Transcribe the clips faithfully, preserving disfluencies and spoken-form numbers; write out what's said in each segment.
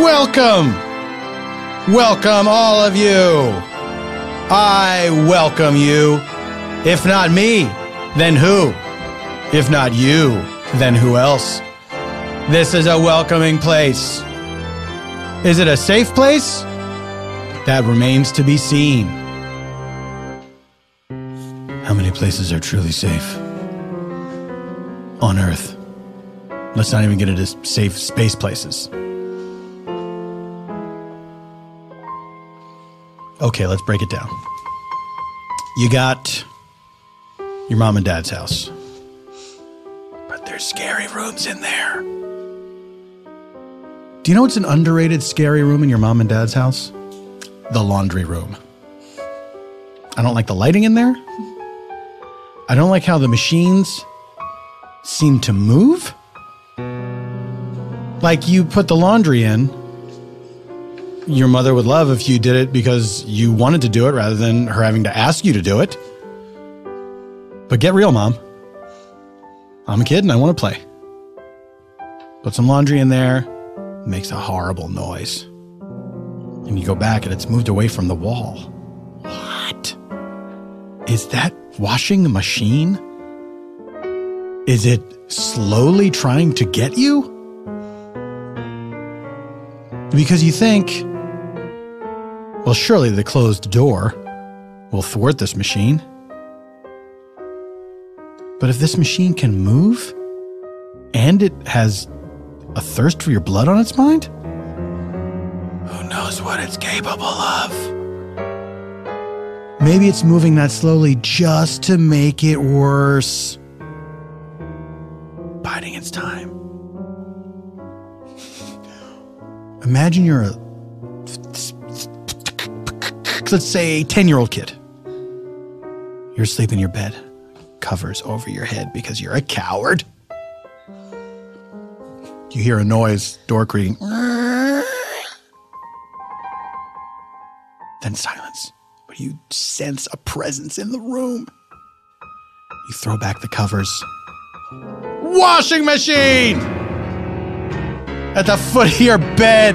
Welcome! Welcome, all of you! I welcome you. If not me, then who? If not you, then who else? This is a welcoming place. Is it a safe place? That remains to be seen. How many places are truly safe? On Earth. Let's not even get into safe space places. Okay, let's break it down. You got your mom and dad's house. But there's scary rooms in there. Do you know what's an underrated scary room in your mom and dad's house? The laundry room. I don't like the lighting in there. I don't like how the machines seem to move. Like, you put the laundry in. Your mother would love if you did it because you wanted to do it rather than her having to ask you to do it. But get real, Mom. I'm a kid and I want to play. Put some laundry in there. It makes a horrible noise. And you go back and it's moved away from the wall. What? Is that washing machine? Is it slowly trying to get you? Because you think, well, surely the closed door will thwart this machine. But if this machine can move and it has a thirst for your blood on its mind, who knows what it's capable of? Maybe it's moving that slowly just to make it worse. Biding its time. Imagine you're a, let's say, ten-year-old kid. You're asleep in your bed, covers over your head because you're a coward. You hear a noise, door creaking. Then silence. But you sense a presence in the room. You throw back the covers. Washing machine! At the foot of your bed.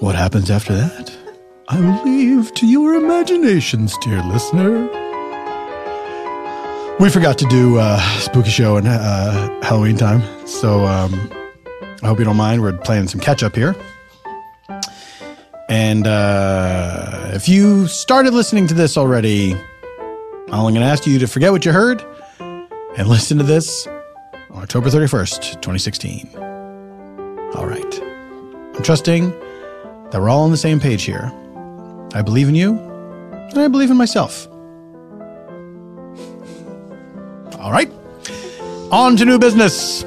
What happens after that? I will leave to your imaginations, dear listener. We forgot to do uh, Spooky Show in uh, Halloween time, so um, I hope you don't mind. We're playing some catch-up here. And uh, if you started listening to this already, I'm going to ask you to forget what you heard and listen to this on October thirty-first, twenty sixteen. All right. I'm trusting that we're all on the same page here. I believe in you, and I believe in myself. All right. On to new business.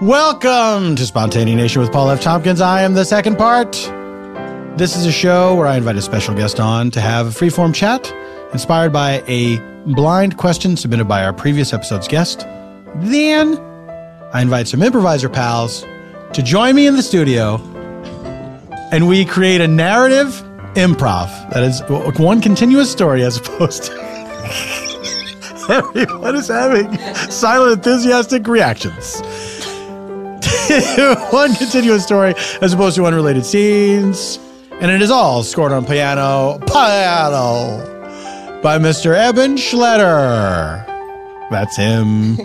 Welcome to Spontaneanation with Paul F. Tompkins. I am the second part. This is a show where I invite a special guest on to have a freeform chat inspired by a blind question submitted by our previous episode's guest. Then I invite some improviser pals to join me in the studio and we create a narrative improv. That is one continuous story as opposed to everyone is having silent, enthusiastic reactions. One continuous story as opposed to unrelated scenes. And it is all scored on piano, piano, by Mister Eban Schletter. That's him.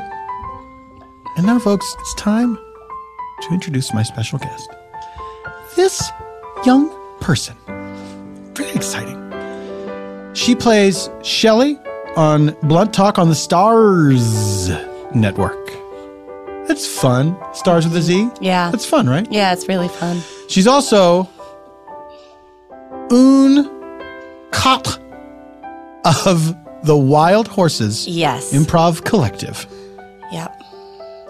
And now, folks, it's time to introduce my special guest. This young person. Pretty exciting. She plays Shelly on Blunt Talk on the Starz network. It's fun. Starz with a Z? Yeah. It's fun, right? Yeah, it's really fun. She's also un cop of the Wild Horses yes. Improv Collective. Yep.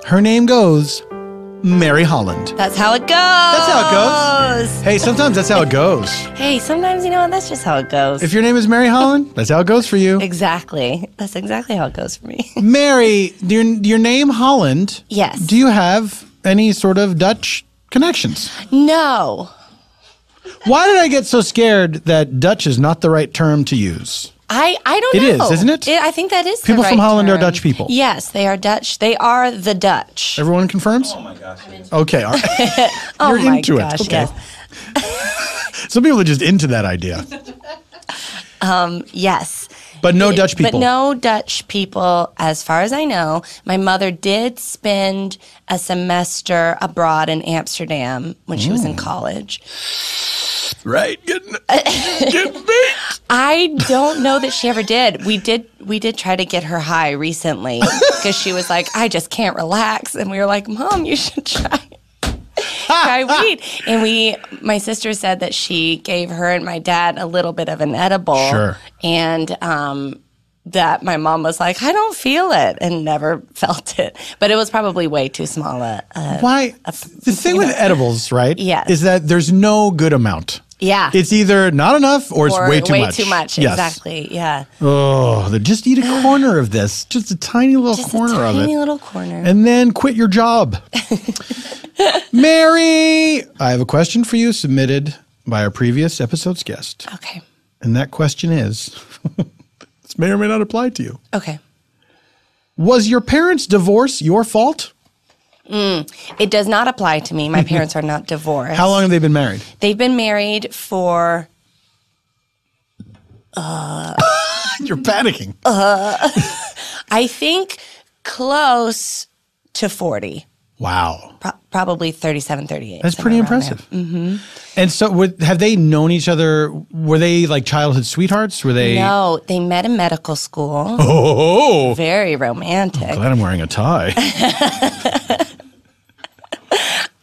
Her name goes Mary Holland. That's how it goes. That's how it goes. Hey, sometimes that's how it goes. Hey, sometimes, you know what? That's just how it goes. If your name is Mary Holland, that's how it goes for you. Exactly. That's exactly how it goes for me. Mary, your, your name Holland. Yes. Do you have any sort of Dutch connections? No. Why did I get so scared that Dutch is not the right term to use? I, I don't it know. It is, isn't it? it? I think that is People the right from Holland term. Are Dutch people. Yes, they are Dutch. They are the Dutch. Everyone confirms? Oh, my gosh. Okay. All right. oh You're my into gosh, it. Okay. Yes. Some people are just into that idea. Um, yes. But no it, Dutch people. But no Dutch people, as far as I know. My mother did spend a semester abroad in Amsterdam when mm. she was in college. Right, getting, getting baked. I don't know that she ever did. We did we did try to get her high recently because she was like, I just can't relax. And we were like, Mom, you should try try weed. And we, my sister said that she gave her and my dad a little bit of an edible. Sure. And um, that my mom was like, I don't feel it, and never felt it. But it was probably way too small a... a Why? A, the thing know. with edibles, right, yes. is that there's no good amount. Yeah. It's either not enough or, or it's way too way much. Way too much, yes. exactly, yeah. Oh, just eat a corner of this. Just a tiny little just corner of it. Just a tiny little corner. And then quit your job. Mary, I have a question for you submitted by our previous episode's guest. Okay. And that question is, this may or may not apply to you. Okay. Was your parents' divorce your fault? Mm, it does not apply to me. My parents are not divorced. How long have they been married? They've been married for... Uh, You're panicking. Uh, I think close to forty. Wow. Pro- probably thirty-seven, thirty-eight. That's pretty impressive. Mm-hmm. And so would, have they known each other? Were they like childhood sweethearts? Were they? No, they met in medical school. Oh! Very romantic. I'm glad I'm wearing a tie.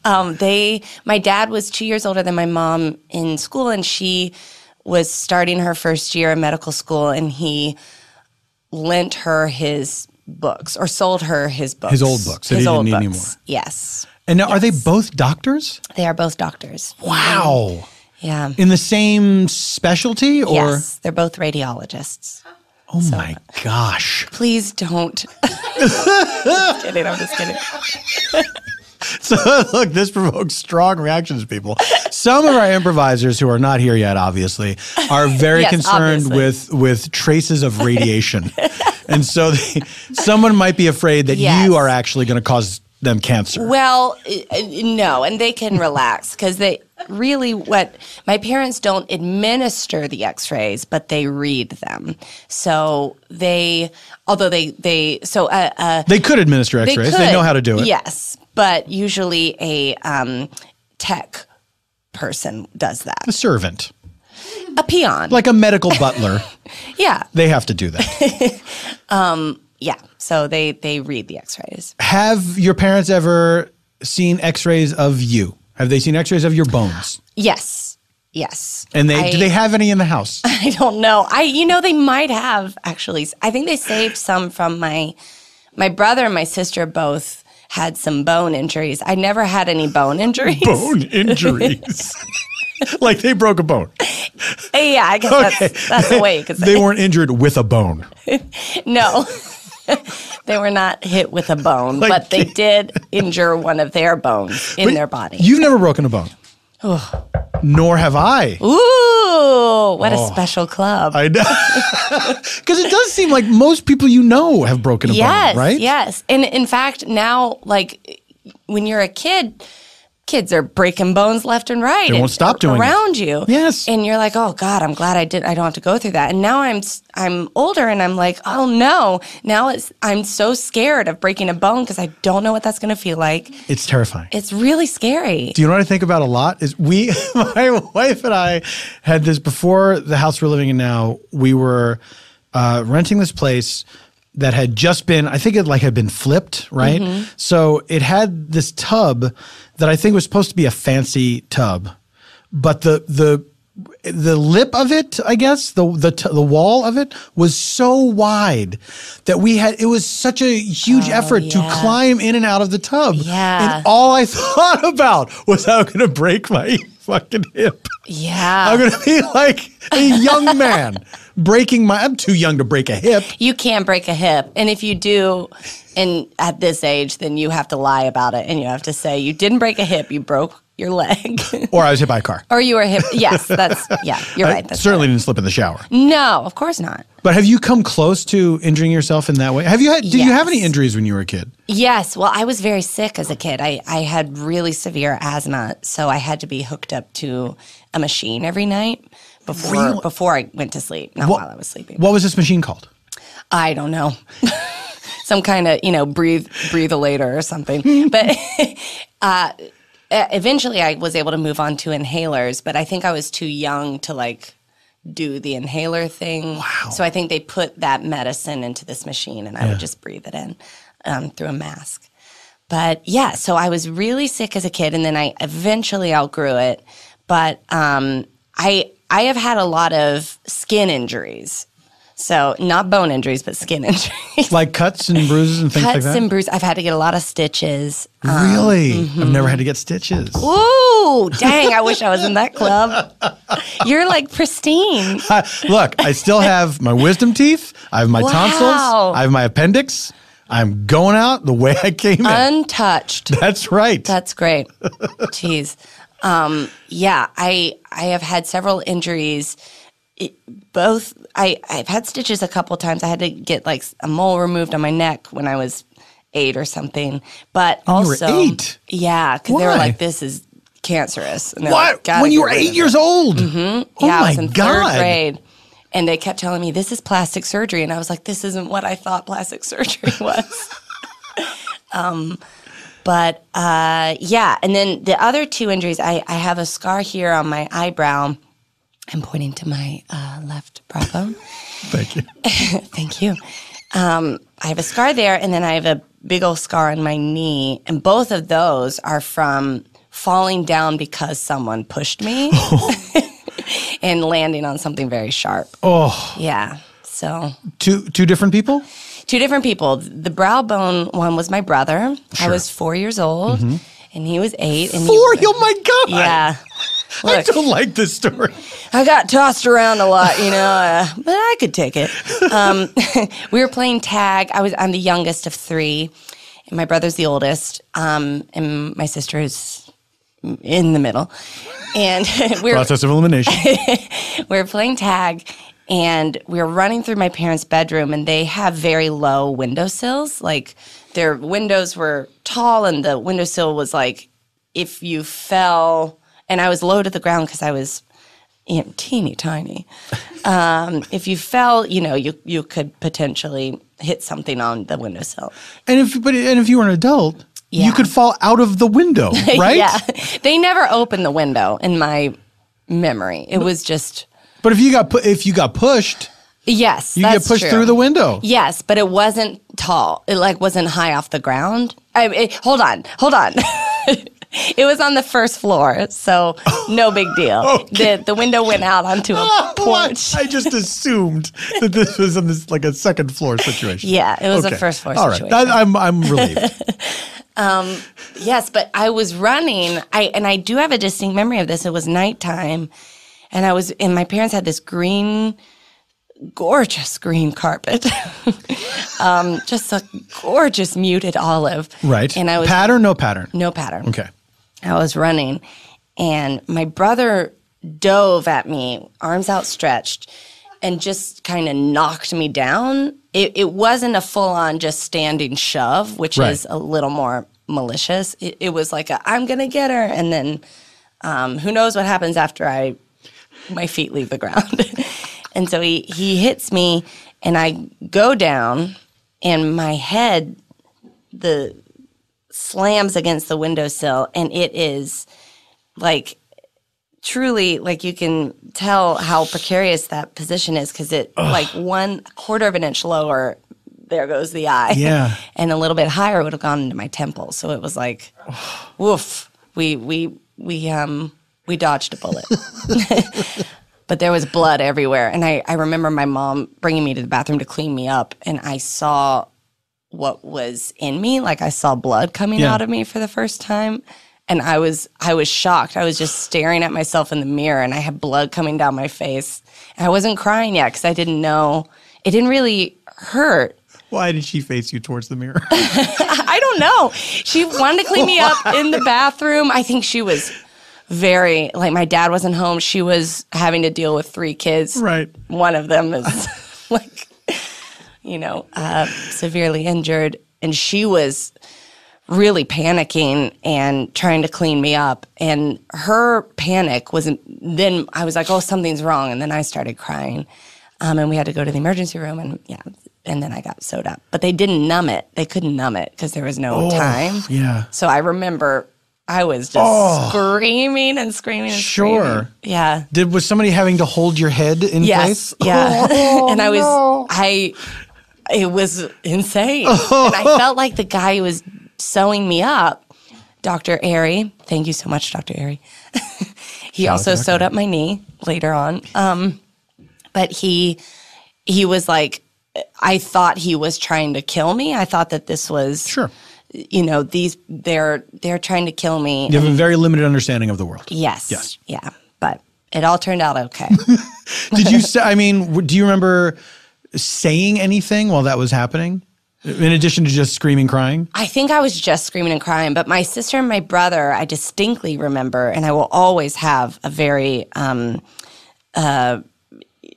Um, they, my dad was two years older than my mom in school, and she was starting her first year in medical school, and he lent her his books, or sold her his books. His old books that his he didn't old need books. anymore. Yes. And now, yes. are they both doctors? They are both doctors. Wow. Yeah. In the same specialty, or? Yes, they're both radiologists. Oh so. my gosh. Please don't. I'm just kidding, I'm just kidding. So, look, this provokes strong reactions, people. Some of our improvisers who are not here yet, obviously, are very yes, concerned obviously. with with traces of radiation. And so they, someone might be afraid that yes. you are actually going to cause them cancer. Well, no, and they can relax because they really what my parents don't administer the x-rays, but they read them. So they, although they, they so uh, uh, they could administer x-rays. They, could, they know how to do it. Yes. But usually a um, tech person does that. A servant. A peon. Like a medical butler. Yeah. They have to do that. um, yeah. So they, they read the x-rays. Have your parents ever seen x-rays of you? Have they seen x-rays of your bones? Yes. Yes. And they I, do they have any in the house? I don't know. I You know, they might have, actually. I think they saved some from my my brother and my sister both had some bone injuries. I never had any bone injuries. Bone injuries? Like they broke a bone? Yeah, I guess okay. that's, that's the way you could say it. They weren't injured with a bone. No. They were not hit with a bone, like, but they did injure one of their bones in their body. You've never broken a bone. Nor have I. Ooh, what oh, a special club. I know. Because it does seem like most people you know have broken a yes, bone, right? Yes, yes. And in fact, now, like, when you're a kid, kids are breaking bones left and right. They won't stop doing around it. Around you. Yes. And you're like, oh, God, I'm glad I did. I don't have to go through that. And now I'm I'm older and I'm like, oh, no. Now it's I'm so scared of breaking a bone because I don't know what that's going to feel like. It's terrifying. It's really scary. Do you know what I think about a lot? Is we, my wife and I had this before the house we're living in now. We were uh, renting this place that had just been, I think it like had been flipped, right? Mm-hmm. So it had this tub that I think was supposed to be a fancy tub, but the the the lip of it, I guess, the the t- the wall of it was so wide that we had it was such a huge oh, effort yeah. to climb in and out of the tub. Yeah. And all I thought about was how I'm gonna break my fucking hip. Yeah. I'm gonna be like a young man. Breaking my, I'm too young to break a hip. You can't break a hip. And if you do, and at this age, then you have to lie about it. And you have to say, you didn't break a hip, you broke your leg. Or I was hit by a car. Or you were hit. Yes, that's, yeah, you're right. That's certainly better. Didn't slip in the shower. No, of course not. But have you come close to injuring yourself in that way? Have you had, did yes. you have any injuries when you were a kid? Yes. Well, I was very sick as a kid. I, I had really severe asthma, so I had to be hooked up to a machine every night before really? before I went to sleep, not what, while I was sleeping. What was this machine called? I don't know. Some kind of, you know, breathe, breathe a later or something. But uh, eventually I was able to move on to inhalers, but I think I was too young to, like, do the inhaler thing. Wow. So I think they put that medicine into this machine, and I yeah. would just breathe it in um, through a mask. But, yeah, so I was really sick as a kid, and then I eventually outgrew it. But um, I I have had a lot of skin injuries. So not bone injuries, but skin injuries. Like cuts and bruises and things cuts like that? Cuts and bruises. I've had to get a lot of stitches. Really? Um, mm-hmm. I've never had to get stitches. Ooh, dang, I wish I was in that club. You're like pristine. Uh, look, I still have my wisdom teeth. I have my wow. tonsils. I have my appendix. I'm going out the way I came in. Untouched. That's right. That's great. Jeez. Um, yeah, I I have had several injuries. It, both I, I've had stitches a couple times. I had to get like a mole removed on my neck when I was eight or something. But also, you were eight? Yeah, because they were like, "This is cancerous." And what? Like, when you were eight years old? Mm-hmm. Oh yeah, my I was in God. third grade, and they kept telling me this is plastic surgery, and I was like, "This isn't what I thought plastic surgery was." um, but uh, yeah, and then the other two injuries, I, I have a scar here on my eyebrow. I'm pointing to my uh, left brow bone. Thank you. Thank you. Um, I have a scar there, and then I have a big old scar on my knee, and both of those are from falling down because someone pushed me oh. and landing on something very sharp. Oh. Yeah. So Two two different people? Two different people. The brow bone one was my brother. Sure. I was four years old, mm-hmm. and he was eight. And four? He was, oh, my God. Yeah. Look, I don't like this story. I got tossed around a lot, you know, uh, but I could take it. Um, we were playing tag. I was I'm the youngest of three, and my brother's the oldest, um, and my sister is in the middle. And we were process of elimination. We were playing tag, and we were running through my parents' bedroom, and they have very low windowsills. Like their windows were tall, and the windowsill was like if you fell. And I was low to the ground because I was, you know, teeny tiny. Um, if you fell, you know, you you could potentially hit something on the windowsill. And if but and if you were an adult, yeah. you could fall out of the window, right? Yeah, they never opened the window in my memory. It but, was just. But if you got pu- if you got pushed. Yes, you that's get pushed true. Through the window. Yes, but it wasn't tall. It like wasn't high off the ground. I, it, hold on, hold on. It was on the first floor, so no big deal. Okay. The the window went out onto a porch. I just assumed that this was in this, like a second floor situation. Yeah, it was okay. a first floor All situation. All right, I, I'm I'm relieved. um, yes, but I was running. I and I do have a distinct memory of this. It was nighttime, and I was and my parents had this green. Gorgeous green carpet, um, just a gorgeous muted olive. Right. And I was pattern, no pattern, no pattern. Okay. I was running, and my brother dove at me, arms outstretched, and just kind of knocked me down. It, it wasn't a full-on just standing shove, which right. is a little more malicious. It, it was like a, I'm gonna get her, and then um, who knows what happens after I my feet leave the ground. And so he, he hits me, and I go down, and my head the slams against the windowsill, and it is, like, truly, like, you can tell how precarious that position is because it, Ugh. like, one quarter of an inch lower, there goes the eye. Yeah. And a little bit higher would have gone into my temple. So it was like, woof, we, we, we, um, we dodged a bullet. But there was blood everywhere. And I, I remember my mom bringing me to the bathroom to clean me up. And I saw what was in me. Like, I saw blood coming yeah. out of me for the first time. And I was I was shocked. I was just staring at myself in the mirror. And I had blood coming down my face. And I wasn't crying yet because I didn't know. It didn't really hurt. Why did she face you towards the mirror? I don't know. She wanted to clean me up in the bathroom. I think she was very, like, my dad wasn't home. She was having to deal with three kids. Right. One of them is, like, you know, uh, severely injured. And she was really panicking and trying to clean me up. And her panic was, then I was like, oh, something's wrong. And then I started crying. Um, and we had to go to the emergency room. And, yeah, and then I got sewed up. But they didn't numb it. They couldn't numb it because there was no oh, time. Yeah. So I remember I was just oh. screaming and screaming and sure. screaming. Sure. Yeah. Did was somebody having to hold your head in yes, place? Yeah. Oh, and I was, no. I, it was insane. Oh. And I felt like the guy who was sewing me up, Doctor Airy, thank you so much, Doctor Airy. He Shout also doctor. sewed up my knee later on. Um, but he, he was like, I thought he was trying to kill me. I thought that this was sure. You know, these they're they're trying to kill me. You have a very limited understanding of the world. Yes. Yes. Yeah. But it all turned out okay. Did you say, I mean, do you remember saying anything while that was happening? In addition to just screaming, crying? I think I was just screaming and crying. But my sister and my brother, I distinctly remember, and I will always have a very um, uh,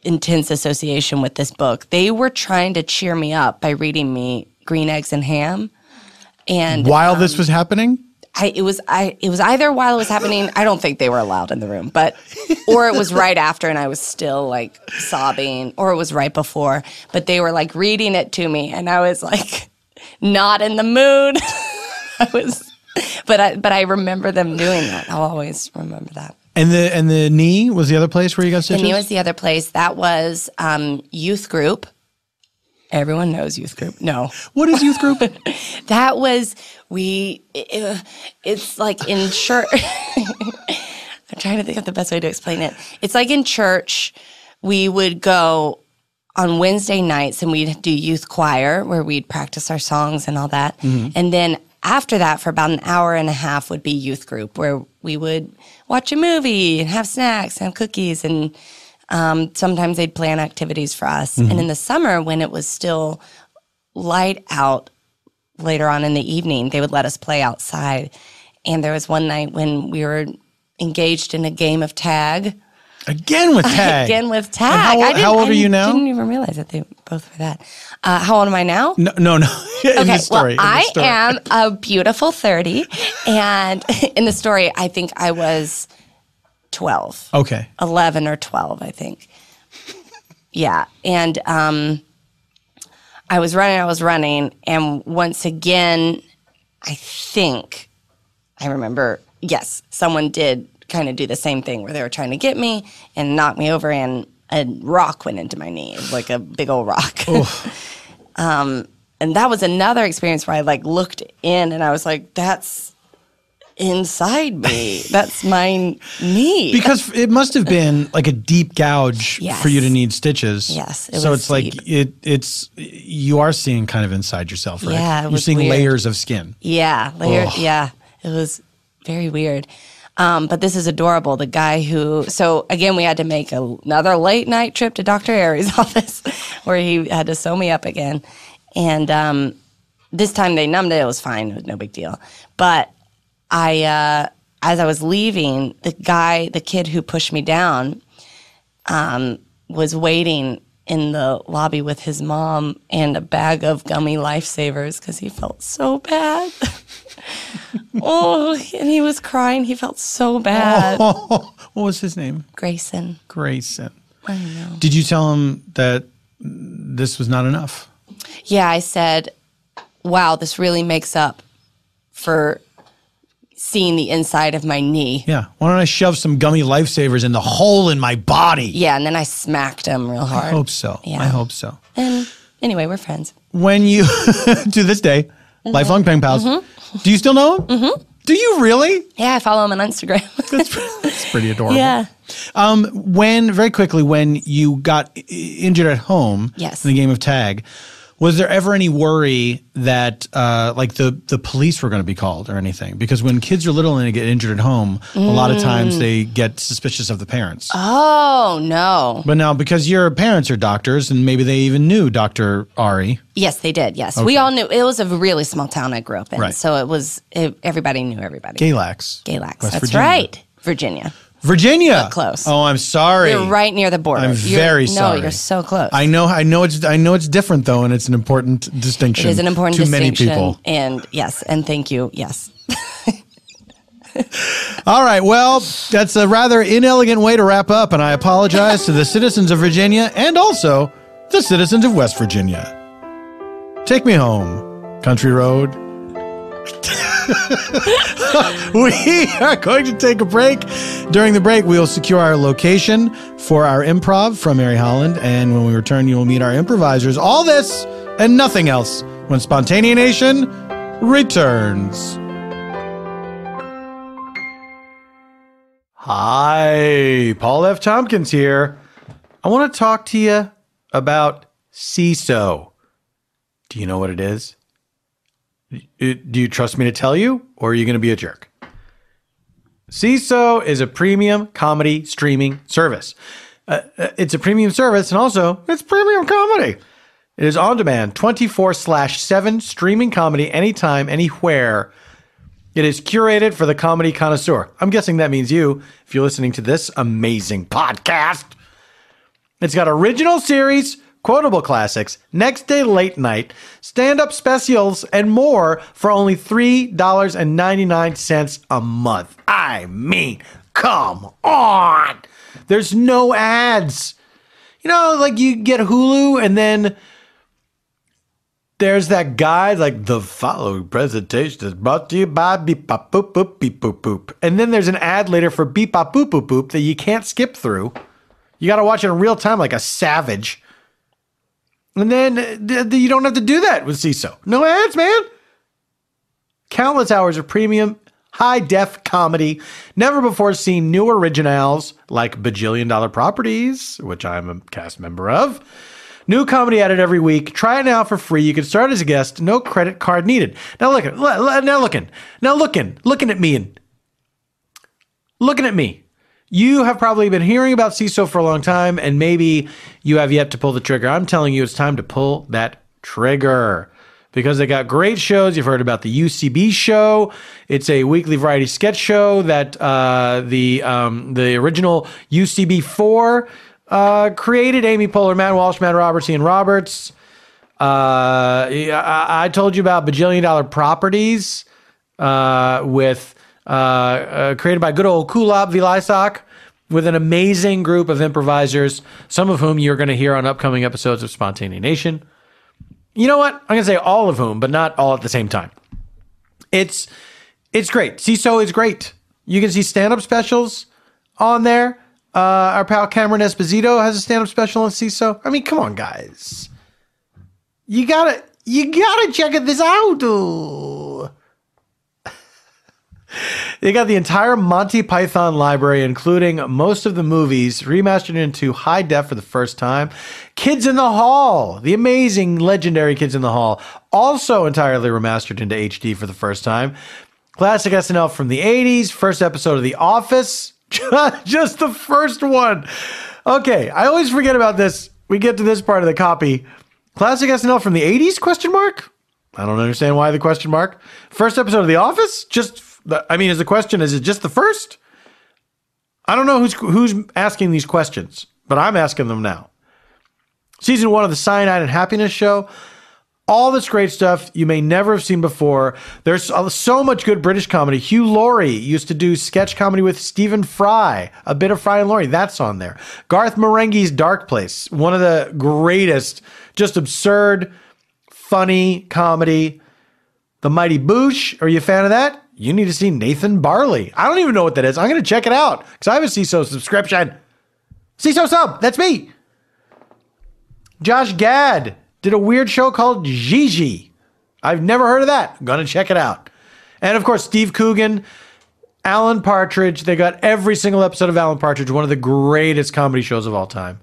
intense association with this book. They were trying to cheer me up by reading me Green Eggs and Ham. And while um, this was happening, I, it was I it was either while it was happening. I don't think they were allowed in the room, but or it was right after, and I was still like sobbing, or it was right before. But they were like reading it to me, and I was like not in the mood. I was, but I but I remember them doing that. I'll always remember that. And the and the knee was the other place where you got stitches? The knee was the other place. That was um, youth group. Everyone knows youth group. No. What is youth group? That was, we, it, it's like in church. I'm trying to think of the best way to explain it. It's like in church, we would go on Wednesday nights and we'd do youth choir where we'd practice our songs and all that. Mm-hmm. And then after that, for about an hour and a half would be youth group where we would watch a movie and have snacks and have cookies and Um, sometimes they'd plan activities for us. Mm-hmm. And in the summer, when it was still light out later on in the evening, they would let us play outside. And there was one night when we were engaged in a game of tag. Again with tag? Again with tag. How, I how old I are you now? I didn't even realize that they both were that. Uh, how old am I now? No, no, no. in okay, the story, well, in I the story. am a beautiful thirty. And in the story, I think I was twelve. Okay. eleven or twelve, I think. Yeah. And um, I was running, I was running. And once again, I think, I remember, yes, someone did kind of do the same thing where they were trying to get me and knock me over and a rock went into my knee, like a big old rock. um, and that was another experience where I like looked in and I was like, that's inside me. That's my knee. Because it must have been like a deep gouge yes. for you to need stitches. Yes. It so was it's deep. Like it. It's you are seeing kind of inside yourself, right? Yeah. It You're was seeing weird. layers of skin. Yeah. Layer. Ugh. Yeah. It was very weird. Um, but this is adorable. The guy who. So again, we had to make a, another late night trip to Doctor Aries' office, where he had to sew me up again, and um, this time they numbed it. It was fine. It was no big deal. But I, uh, as I was leaving, the guy, the kid who pushed me down, um, was waiting in the lobby with his mom and a bag of gummy lifesavers because he felt so bad. Oh, and he was crying. He felt so bad. Oh, what was his name? Grayson. Grayson. I know. Did you tell him that this was not enough? Yeah, I said, wow, this really makes up for seeing the inside of my knee. Yeah. Why don't I shove some gummy lifesavers in the hole in my body? Yeah, and then I smacked him real hard. I hope so. Yeah. I hope so. And anyway, we're friends. When you, to this day, mm-hmm. lifelong pen pals, mm-hmm. do you still know him? Mm-hmm. Do you really? Yeah, I follow him on Instagram. that's, that's pretty adorable. Yeah. Um, when, very quickly, when you got injured at home yes. in the game of tag, was there ever any worry that, uh, like, the, the police were going to be called or anything? Because when kids are little and they get injured at home, mm. a lot of times they get suspicious of the parents. Oh, no. But now, because your parents are doctors, and maybe they even knew Doctor Ari. Yes, they did, yes. Okay. We all knew. It was a really small town I grew up in. Right. So it was, it, everybody knew everybody. Galax. Galax, West that's Virginia. Right. Virginia. Virginia. But close. Oh, I'm sorry. You're right near the border. I'm you're, very no, sorry. No, you're so close. I know I know it's I know it's different though, and it's an important distinction. It is an important to distinction. Many people. And yes, and thank you. Yes. All right, well, that's a rather inelegant way to wrap up, and I apologize to the citizens of Virginia and also the citizens of West Virginia. Take me home, country road. We are going to take a break. During the break, we'll secure our location for our improv from Mary Holland, and when we return, you will meet our improvisers. All this and nothing else when Spontaneanation returns. Hi, Paul F. Tompkins here. I want to talk to you about Seeso. Do you know what it is? Do you trust me to tell you, or are you going to be a jerk? Seeso is a premium comedy streaming service. Uh, it's a premium service, and also it's premium comedy. It is on demand, twenty-four seven, streaming comedy anytime, anywhere. It is curated for the comedy connoisseur. I'm guessing that means you, if you're listening to this amazing podcast. It's got original series, quotable classics, next day late night, stand-up specials, and more for only three ninety-nine a month. I mean, come on! There's no ads. You know, like you get Hulu and then there's that guy, like, the following presentation is brought to you by beep pop boop boop beep boop boop. And then there's an ad later for beep pop boop boop boop that you can't skip through. You got to watch it in real time like a savage. And then th- th- you don't have to do that with Seeso. No ads, man. Countless hours of premium, high-def comedy, never-before-seen new originals like Bajillion Dollar Properties, which I'm a cast member of. New comedy added every week. Try it now for free. You can start as a guest. No credit card needed. Now looking, now looking, now looking, looking at me and looking at me. You have probably been hearing about Seeso for a long time, and maybe you have yet to pull the trigger. I'm telling you, it's time to pull that trigger because they got great shows. You've heard about the U C B show. It's a weekly variety sketch show that uh, the um, the original U C B four uh, created. Amy Poehler, Matt Walsh, Matt Roberts, Ian Roberts. Uh, I-, I told you about Bajillion Dollar Properties uh, with... Uh, uh, created by good old Kulap Vilaysack with an amazing group of improvisers, some of whom you're going to hear on upcoming episodes of Spontaneanation. You know what? I'm going to say all of whom, but not all at the same time. It's it's great. Seeso is great. You can see stand-up specials on there. Uh, our pal Cameron Esposito has a stand-up special on Seeso. I mean, come on, guys. You gotta you gotta check this out, dude. They got the entire Monty Python library, including most of the movies, remastered into high def for the first time. Kids in the Hall, the amazing, legendary Kids in the Hall, also entirely remastered into H D for the first time. Classic S N L from the eighties, first episode of The Office, just the first one. Okay, I always forget about this. We get to this part of the copy. Classic S N L from the eighties, question mark? I don't understand why the question mark. First episode of The Office, just... I mean, is the question, is it just the first? I don't know who's who's asking these questions, but I'm asking them now. Season one of The Cyanide and Happiness show. All this great stuff you may never have seen before. There's so much good British comedy. Hugh Laurie used to do sketch comedy with Stephen Fry. A bit of Fry and Laurie. That's on there. Garth Marenghi's Dark Place. One of the greatest, just absurd, funny comedy. The Mighty Boosh. Are you a fan of that? You need to see Nathan Barley. I don't even know what that is. I'm going to check it out because I have a Seeso subscription. Seeso sub. That's me. Josh Gad did a weird show called Gigi. I've never heard of that. Going to check it out. And of course, Steve Coogan, Alan Partridge. They got every single episode of Alan Partridge, one of the greatest comedy shows of all time.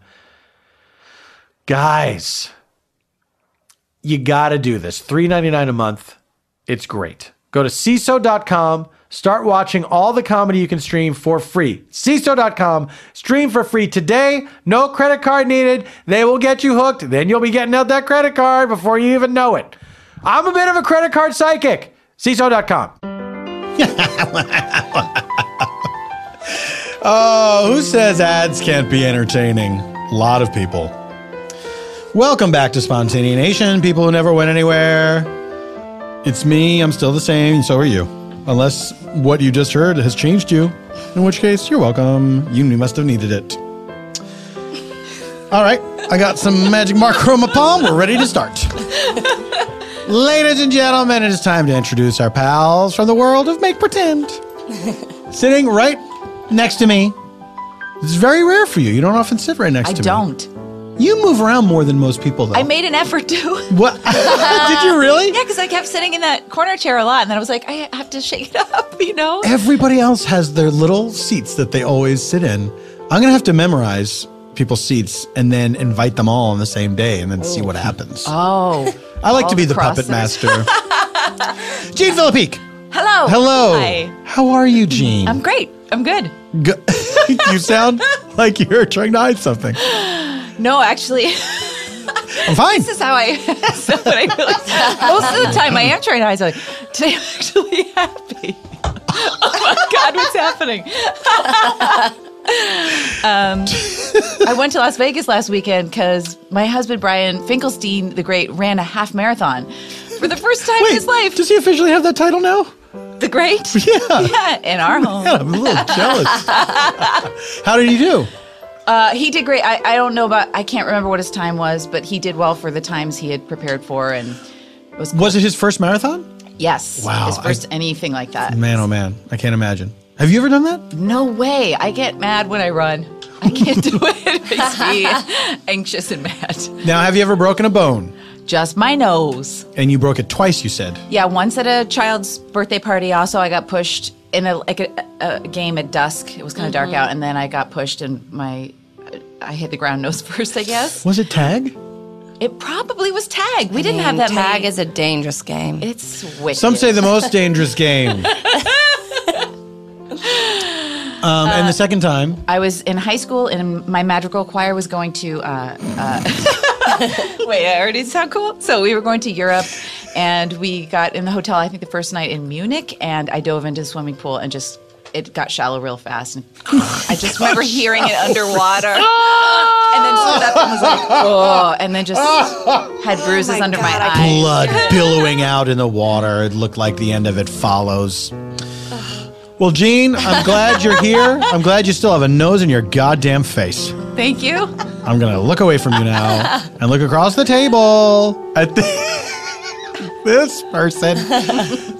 Guys, you got to do this. three ninety-nine a month. It's great. Go to Seeso dot com, start watching all the comedy you can stream for free. Seeso dot com, stream for free today. No credit card needed. They will get you hooked. Then you'll be getting out that credit card before you even know it. I'm a bit of a credit card psychic. Seeso dot com. Oh, who says ads can't be entertaining? A lot of people. Welcome back to Spontaneanation, people who never went anywhere. It's me, I'm still the same, and so are you. Unless what you just heard has changed you, in which case, you're welcome. You must have needed it. All right, I got some magic marker on my palm. We're ready to start. Ladies and gentlemen, it is time to introduce our pals from the world of Make Pretend. Sitting right next to me. It's very rare for you. You don't often sit right next I to me. I don't. You move around more than most people, though. I made an effort to. What? Did you really? Yeah, because I kept sitting in that corner chair a lot, and then I was like, I have to shake it up, you know? Everybody else has their little seats that they always sit in. I'm going to have to memorize people's seats and then invite them all on the same day and then oh. see what happens. Oh. I like all to be the puppet master. Jean Philippique. Hello. Hello. Hi. How are you, Jean? I'm great. I'm good. Go- You sound like you're trying to hide something. No, actually, I'm fine. This is how I, that's what I realized. Most of the time I am trying to hide something. Today I'm actually happy. Oh my God, what's happening? um, I went to Las Vegas last weekend because my husband, Brian Finkelstein the Great, ran a half marathon for the first time Wait, in his life. Does he officially have that title now? The Great? Yeah. Yeah, in our home. Man, I'm a little jealous. How did he do? Uh, he did great. I, I don't know about, I can't remember what his time was, but he did well for the times he had prepared for. And it was, cool. Was it his first marathon? Yes. Wow. His first I, anything like that. Man, oh man. I can't imagine. Have you ever done that? No way. I get mad when I run. I can't do it. It makes me anxious and mad. Now, have you ever broken a bone? Just my nose. And you broke it twice, you said. Yeah, once at a child's birthday party. Also, I got pushed in a like a, a game at dusk. It was kind of mm-hmm. dark out, and then I got pushed, and my I hit the ground nose first, I guess. Was it tag? It probably was tag. We I didn't mean, have that tag many. Is a dangerous game. It's wicked. Some say the most dangerous game. Um, and the second time? Uh, I was in high school, and my madrigal choir was going to... Uh, uh, wait, I already sound cool? So we were going to Europe, and we got in the hotel, I think the first night in Munich, and I dove into a swimming pool, and just, it got shallow real fast. And I just remember hearing it underwater. And then stood up and was like, oh, and then just had bruises oh my under God. my eyes. Blood billowing out in the water. It looked like the end of It Follows. Well, Jean, I'm glad you're here. I'm glad you still have a nose in your goddamn face. Thank you. I'm going to look away from you now and look across the table at the- this person.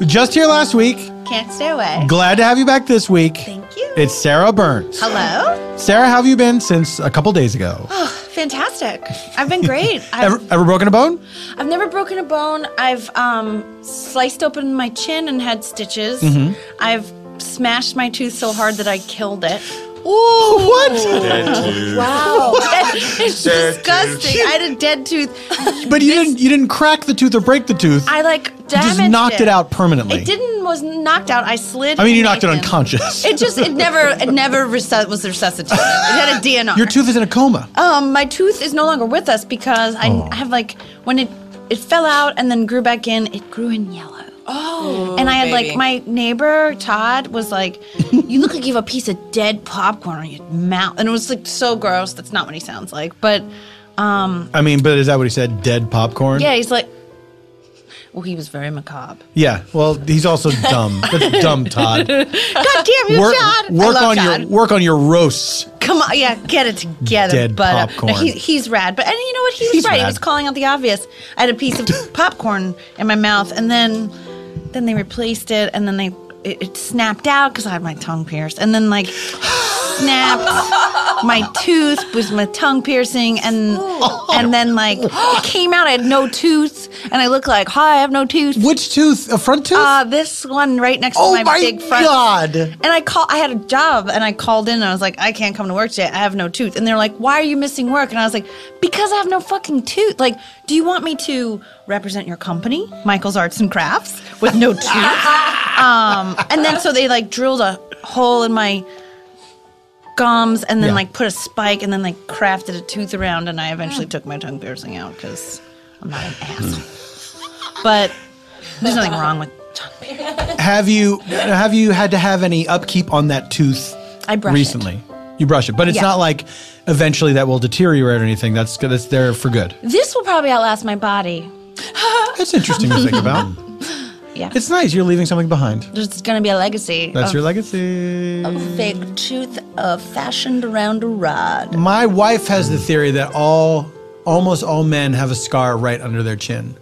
Just here last week. Can't stay away. Glad to have you back this week. Thank you. It's Sarah Burns. Hello. Sarah, how have you been since a couple days ago? Oh, fantastic. I've been great. I've, ever, ever broken a bone? I've never broken a bone. I've um, sliced open my chin and had stitches. Mm-hmm. I've smashed my tooth so hard that I killed it. Ooh, what? Dead tooth. Wow. What? It's dead disgusting. Tooth. I had a dead tooth. But you didn't you didn't crack the tooth or break the tooth. I like damaged it. Just knocked it. it out permanently. It didn't was knocked out. I slid. I mean, you knocked it unconscious. It just it never it never resu- was resuscitated. It had a D N R. Your tooth is in a coma. Um, my tooth is no longer with us because I, oh. I have like when it it fell out and then grew back in, it grew in yellow. Oh, and I had baby. like my neighbor Todd was like, "You look like you have a piece of dead popcorn on your mouth," and it was like so gross. That's not what he sounds like, but um, I mean, but is that what he said? Dead popcorn? Yeah, he's like, well, he was very macabre. Yeah, well, he's also dumb. That's dumb, Todd. God damn you, work, Todd! Work I love on Todd. your work on your roasts. Come on, yeah, get it together. Dead but, popcorn. Uh, no, he, he's rad, but and you know what? He was he's right. Rad. He was calling out the obvious. I had a piece of popcorn in my mouth, and then. Then they replaced it, and then they it, it snapped out because I had my tongue pierced. And then, like, snapped my tooth with my tongue piercing, and and then, like, it came out. I had no tooth, and I looked like, hi, I have no tooth. Which tooth? A front tooth? Uh, this one right next oh to my, my big front. Oh, my God. And I call, I had a job, and I called in, and I was like, I can't come to work today. I have no tooth. And they're like, why are you missing work? And I was like, because I have no fucking tooth. Like, do you want me to... represent your company, Michael's Arts and Crafts, with no tooth. um, and then so they like drilled a hole in my gums and then yeah. like put a spike and then like crafted a tooth around and I eventually yeah. took my tongue piercing out because I'm not an asshole. But there's nothing wrong with tongue piercing. Have you, have you had to have any upkeep on that tooth I brush recently. It. You brush it, but it's yeah. not like eventually that will deteriorate or anything. That's that's there for good. This will probably outlast my body. That's interesting to think about. Yeah, it's nice. You're leaving something behind. There's going to be a legacy. That's of, your legacy. A fake tooth uh, fashioned around a rod. My wife has the theory that all, almost all men have a scar right under their chin.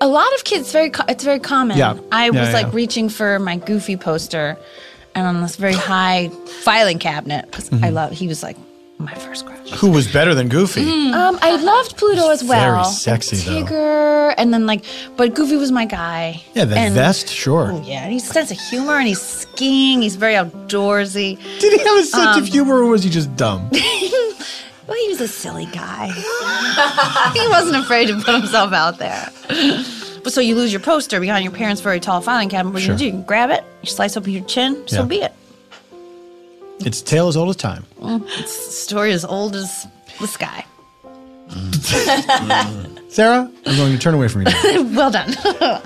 A lot of kids. Very, it's very common. Yeah. I yeah, was yeah. like reaching for my Goofy poster. And on this very high filing cabinet, because mm-hmm. I love, he was like my first crush. Who was better than Goofy? Mm. Um, I loved Pluto as well. Very sexy Tigger, though. And then like, but Goofy was my guy. Yeah, the and, vest, sure. Oh, yeah, and he sense of humor, and he's skiing. He's very outdoorsy. Did he have a sense um, of humor, or was he just dumb? Well, he was a silly guy. He wasn't afraid to put himself out there. So you lose your poster behind your parents' very tall filing cabinet. What sure. you do? You can grab it. You slice open your chin. So yeah. be it. It's a tale as old as time. Mm, it's a story as old as the sky. Mm. Sarah, I'm going to turn away from you now. Well done.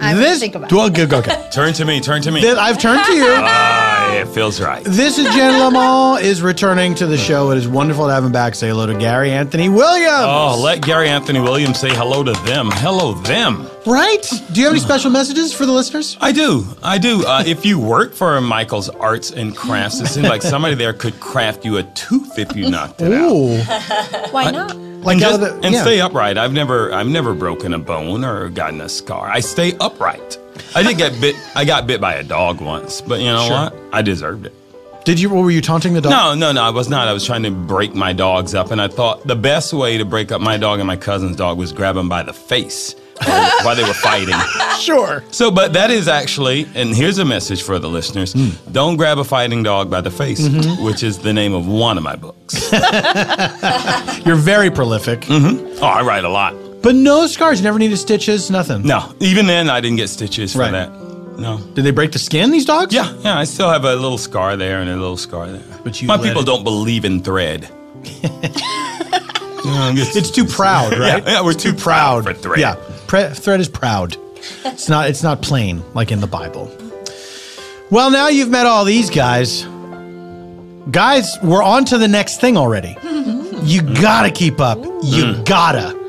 I this, think about well, it. Okay. Turn to me. Turn to me. This, I've turned to you. Uh, it feels right. This is Jen Lamont is returning to the show. It is wonderful to have him back. Say hello to Gary Anthony Williams. Oh, let Gary Anthony Williams say hello to them. Hello, them. Right? Do you have any special messages for the listeners? I do. I do. Uh, if you work for Michael's Arts and Crafts, it seems like somebody there could craft you a tooth if you knocked it Ooh. Out. Why not? I, Like and, just, the, yeah. and stay upright. I've never, I've never broken a bone or gotten a scar. I stay upright. I did get bit. I got bit by a dog once, but you know sure. what? I deserved it. Did you? Were you taunting the dog? No, no, no. I was not. I was trying to break my dogs up, and I thought the best way to break up my dog and my cousin's dog was grab them by the face while they were fighting. Sure. So, but that is actually, and here's a message for the listeners: mm. don't grab a fighting dog by the face, mm-hmm. which is the name of one of my books. You're very prolific. Mm-hmm. Oh, I write a lot. But no scars. Never needed stitches. Nothing. No. Even then, I didn't get stitches right. for that. No. Did they break the skin? These dogs? Yeah. Yeah. I still have a little scar there and a little scar there. But you my people it... don't believe in thread. Mm, it's, it's too proud, right? Yeah, yeah we're too, too proud. proud for thread. Yeah, Pre- thread is proud. It's not. It's not plain like in the Bible. Well, now you've met all these guys. Guys, we're on to the next thing already. You gotta keep up. You gotta.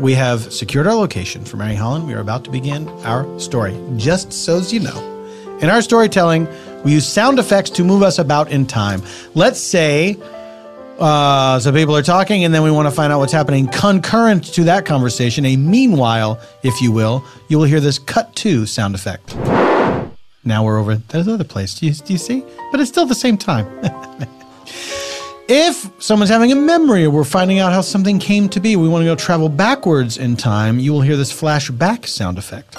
We have secured our location for Mary Holland. We are about to begin our story. Just so's you know. In our storytelling, we use sound effects to move us about in time. Let's say. Uh, so people are talking, and then we want to find out what's happening concurrent to that conversation. A meanwhile, if you will, you will hear this cut to sound effect. Now we're over at that other place. Do you, do you see? But it's still the same time. If someone's having a memory or we're finding out how something came to be, we want to go travel backwards in time, you will hear this flashback sound effect.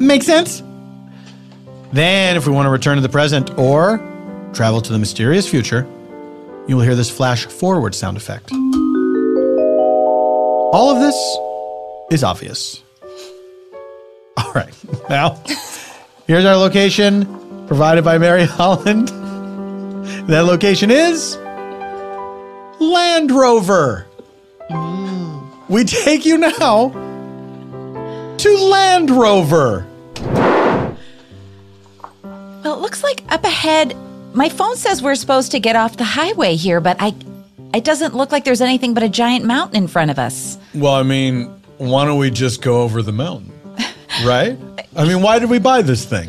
Make sense? Then if we want to return to the present or... travel to the mysterious future, you will hear this flash forward sound effect. All of this is obvious. All right, now, here's our location provided by Mary Holland. That location is Land Rover. Mm. We take you now to Land Rover. Well, it looks like up ahead... my phone says we're supposed to get off the highway here, but I, it doesn't look like there's anything but a giant mountain in front of us. Well, I mean, why don't we just go over the mountain, right? I mean, why did we buy this thing?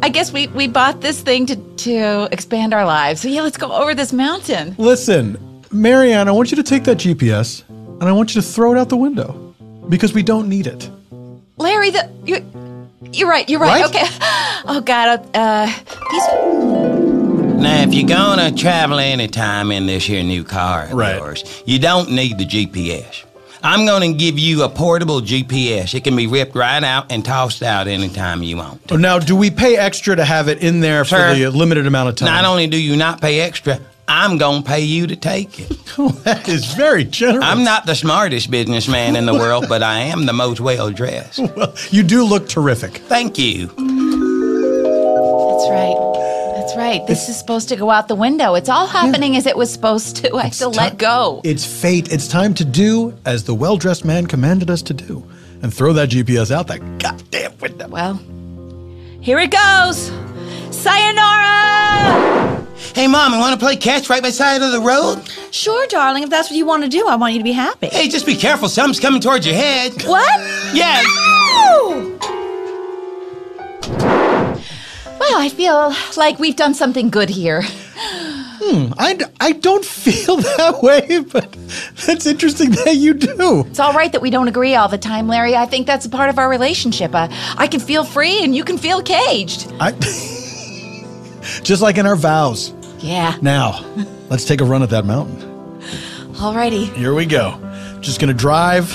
I guess we, we bought this thing to, to expand our lives. So yeah, let's go over this mountain. Listen, Marianne, I want you to take that G P S, and I want you to throw it out the window, because we don't need it. Larry, the, you, you're right, you're right, right? Okay. Oh, God, uh, he's... Now, if you're gonna travel any time in this here new car of right. yours, you don't need the G P S. I'm gonna give you a portable G P S. It can be ripped right out and tossed out any time you want to. Now, do we pay extra to have it in there Sir, for the limited amount of time? Not only do you not pay extra, I'm gonna pay you to take it. Oh, that is very generous. I'm not the smartest businessman in the world, but I am the most well-dressed. Well, you do look terrific. Thank you. That's right. That's right. This it's, is supposed to go out the window. It's all happening yeah. as it was supposed to. I it's have to ti- let go. It's fate. It's time to do as the well-dressed man commanded us to do and throw that G P S out that goddamn window. Well, here it goes. Sayonara! Hey, Mom, you want to play catch right by the side of the road? Sure, darling, if that's what you want to do. I want you to be happy. Hey, just be careful. Something's coming towards your head. What? Yeah. Ow! Well, I feel like we've done something good here. Hmm, I, I don't feel that way, but that's interesting that you do. It's all right that we don't agree all the time, Larry. I think that's a part of our relationship. Uh, I can feel free and you can feel caged. I, just like in our vows. Yeah. Now, let's take a run at that mountain. All righty. Here we go. Just going to drive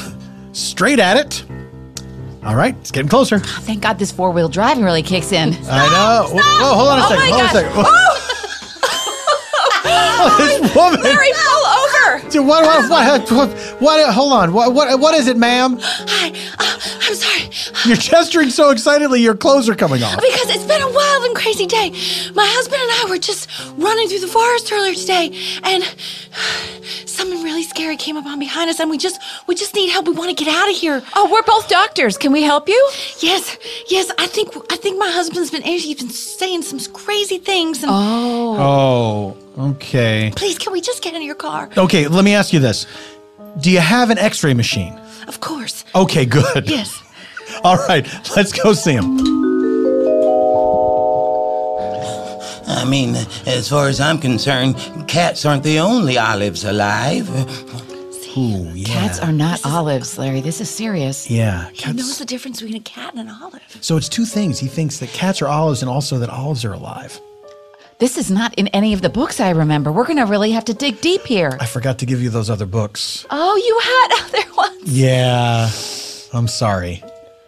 straight at it. All right, it's getting closer. Oh, thank God this four-wheel driving really kicks in. Stop, I know. Stop. Whoa, hold on a oh second. Hold gosh. on a second. Oh. Oh, this woman. Larry, pull over. Dude, what, what, what, what, what, hold on. What, what, what is it, ma'am? Hi. Uh, I'm sorry. You're gesturing so excitedly, your clothes are coming off. Because it's been a wild and crazy day. My husband and I were just running through the forest earlier today, and something really scary came up on behind us, and we just we just need help. We want to get out of here. Oh, we're both doctors. Can we help you? Yes. Yes, I think I think my husband's been he's been saying some crazy things. And oh. Oh. Okay. Please, can we just get into your car? Okay, let me ask you this. Do you have an x-ray machine? Of course. Okay, good. Yes. All right, let's go see him. I mean, as far as I'm concerned, cats aren't the only olives alive. Ooh, yeah. Cats are not is, olives, Larry. This is serious. Yeah. Cats. He knows the difference between a cat and an olive. So it's two things. He thinks that cats are olives and also that olives are alive. This is not in any of the books I remember. We're going to really have to dig deep here. I forgot to give you those other books. Oh, you had other ones. Yeah. I'm sorry.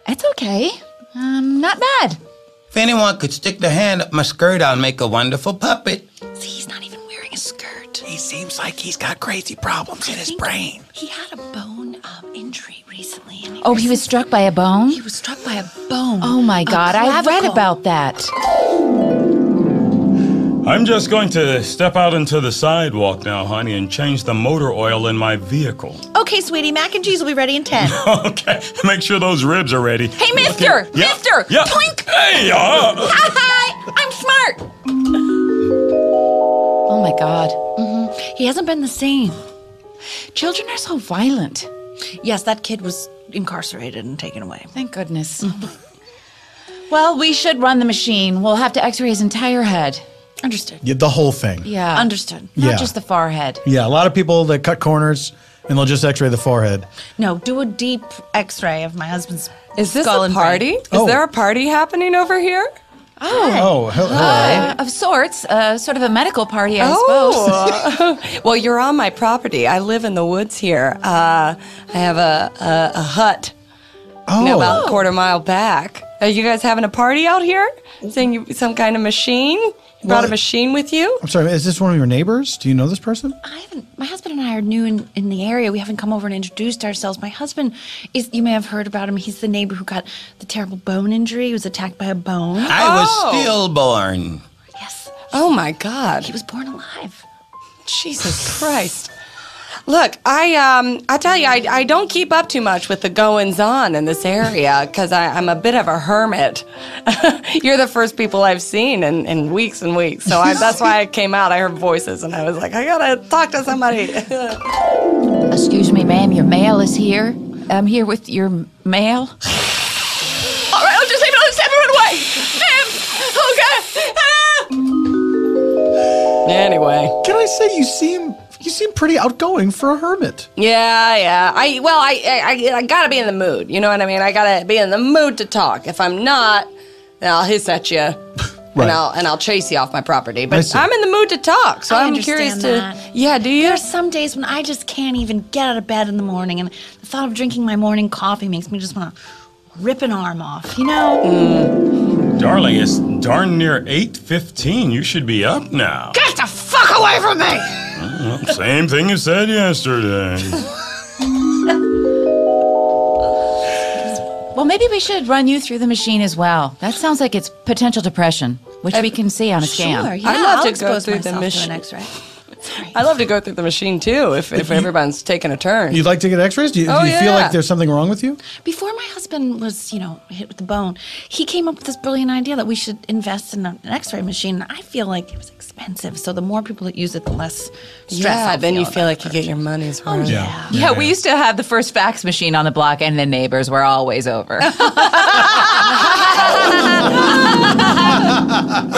That's okay. Um, not bad. If anyone could stick their hand up my skirt, I'll make a wonderful puppet. See, he's not even wearing a skirt. He seems like he's got crazy problems I in his brain. He had a bone um, injury recently. And he oh, he was struck by a bone? He was struck by a bone. Oh, my God. I have read about that. I'm just going to step out into the sidewalk now, honey, and change the motor oil in my vehicle. Okay, sweetie. Mac and cheese will be ready in ten. Okay. Make sure those ribs are ready. Hey, mister! Okay. Yeah. Mister! Yeah. Plink! Hey! Uh. Hi! I'm smart! Oh, my God. Mm-hmm. He hasn't been the same. Children are so violent. Yes, that kid was incarcerated and taken away. Thank goodness. Mm-hmm. Well, we should run the machine. We'll have to x-ray his entire head. Understood. Yeah, the whole thing. Yeah. Understood. Not yeah. just the forehead. Yeah, a lot of people that cut corners and they'll just x-ray the forehead. No, do a deep x-ray of my husband's Is this skull a party? Brain. Is oh. there a party happening over here? Oh. Hi. Oh, hello. Uh, of sorts. Uh, sort of a medical party, I oh. suppose. Well, you're on my property. I live in the woods here. Uh, I have a, a, a hut. Oh. You know, about oh. a quarter mile back. Are you guys having a party out here? Saying you, some kind of machine? You brought well, a machine with you? I'm sorry, is this one of your neighbors? Do you know this person? I haven't. My husband and I are new in, in the area. We haven't come over and introduced ourselves. My husband is, you may have heard about him. He's the neighbor who got the terrible bone injury. He was attacked by a bone. I oh. was stillborn. Yes. Oh, my God. He was born alive. Jesus Christ. Look, I um, I tell you, I, I don't keep up too much with the goings-on in this area because I'm a bit of a hermit. You're the first people I've seen in, in weeks and weeks, so I, that's why I came out. I heard voices, and I was like, I gotta talk to somebody. Excuse me, ma'am, your mail is here. I'm here with your mail. All right, I'll just leave it on separate way. Ma'am, okay. Ah! Anyway. Can I say you seem... You seem pretty outgoing for a hermit. Yeah, yeah. I well, I, I, I, I gotta be in the mood. You know what I mean? I gotta be in the mood to talk. If I'm not, then I'll hiss at you, right. and I'll and I'll chase you off my property. But I'm in the mood to talk, so I I'm curious that. to. Yeah, do you? There are some days when I just can't even get out of bed in the morning, and the thought of drinking my morning coffee makes me just want to rip an arm off. You know. Mm. Darling, it's darn near eight fifteen. You should be up now. Get the fuck away from me! Well, same thing you said yesterday. Well, maybe we should run you through the machine as well. That sounds like it's potential depression, which uh, we can see on a scan. Sure, yeah, I'd love I'll to go through the machine. To an X-ray. I love to go through the machine too if, if you, everyone's taking a turn. You'd like to get x-rays? Do you, oh, do you yeah. feel like there's something wrong with you? Before my husband was, you know, hit with the bone, he came up with this brilliant idea that we should invest in an x-ray machine. I feel like it was expensive, so the more people that use it, the less stress. Yeah, then feel you feel like you get your money's worth. Oh, yeah. Yeah. Yeah, yeah, we used to have the first fax machine on the block, and the neighbors were always over. Well,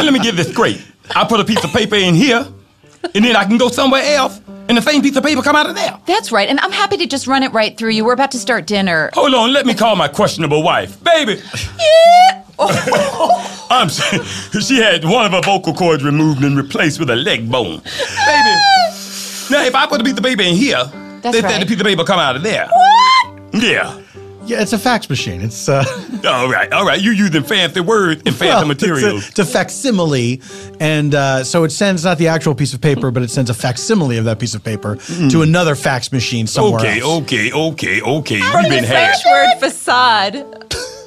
let me get this straight. I put a piece of paper in here, and then I can go somewhere else, and the same piece of paper come out of there. That's right, and I'm happy to just run it right through you. We're about to start dinner. Hold on, let me call my questionable wife. Baby! Yeah! Oh. I'm sorry. She had one of her vocal cords removed and replaced with a leg bone. Baby! Now, if I put a piece of paper in here, that's they right. said the piece of paper come out of there. What? Yeah. Yeah, it's a fax machine. It's uh... all right, all right. You're using fancy words and fancy well, materials. It's a, it's a facsimile, and uh, so it sends not the actual piece of paper, but it sends a facsimile of that piece of paper mm. to another fax machine somewhere okay, else. Okay, okay, okay, okay. We've been had. French word facade.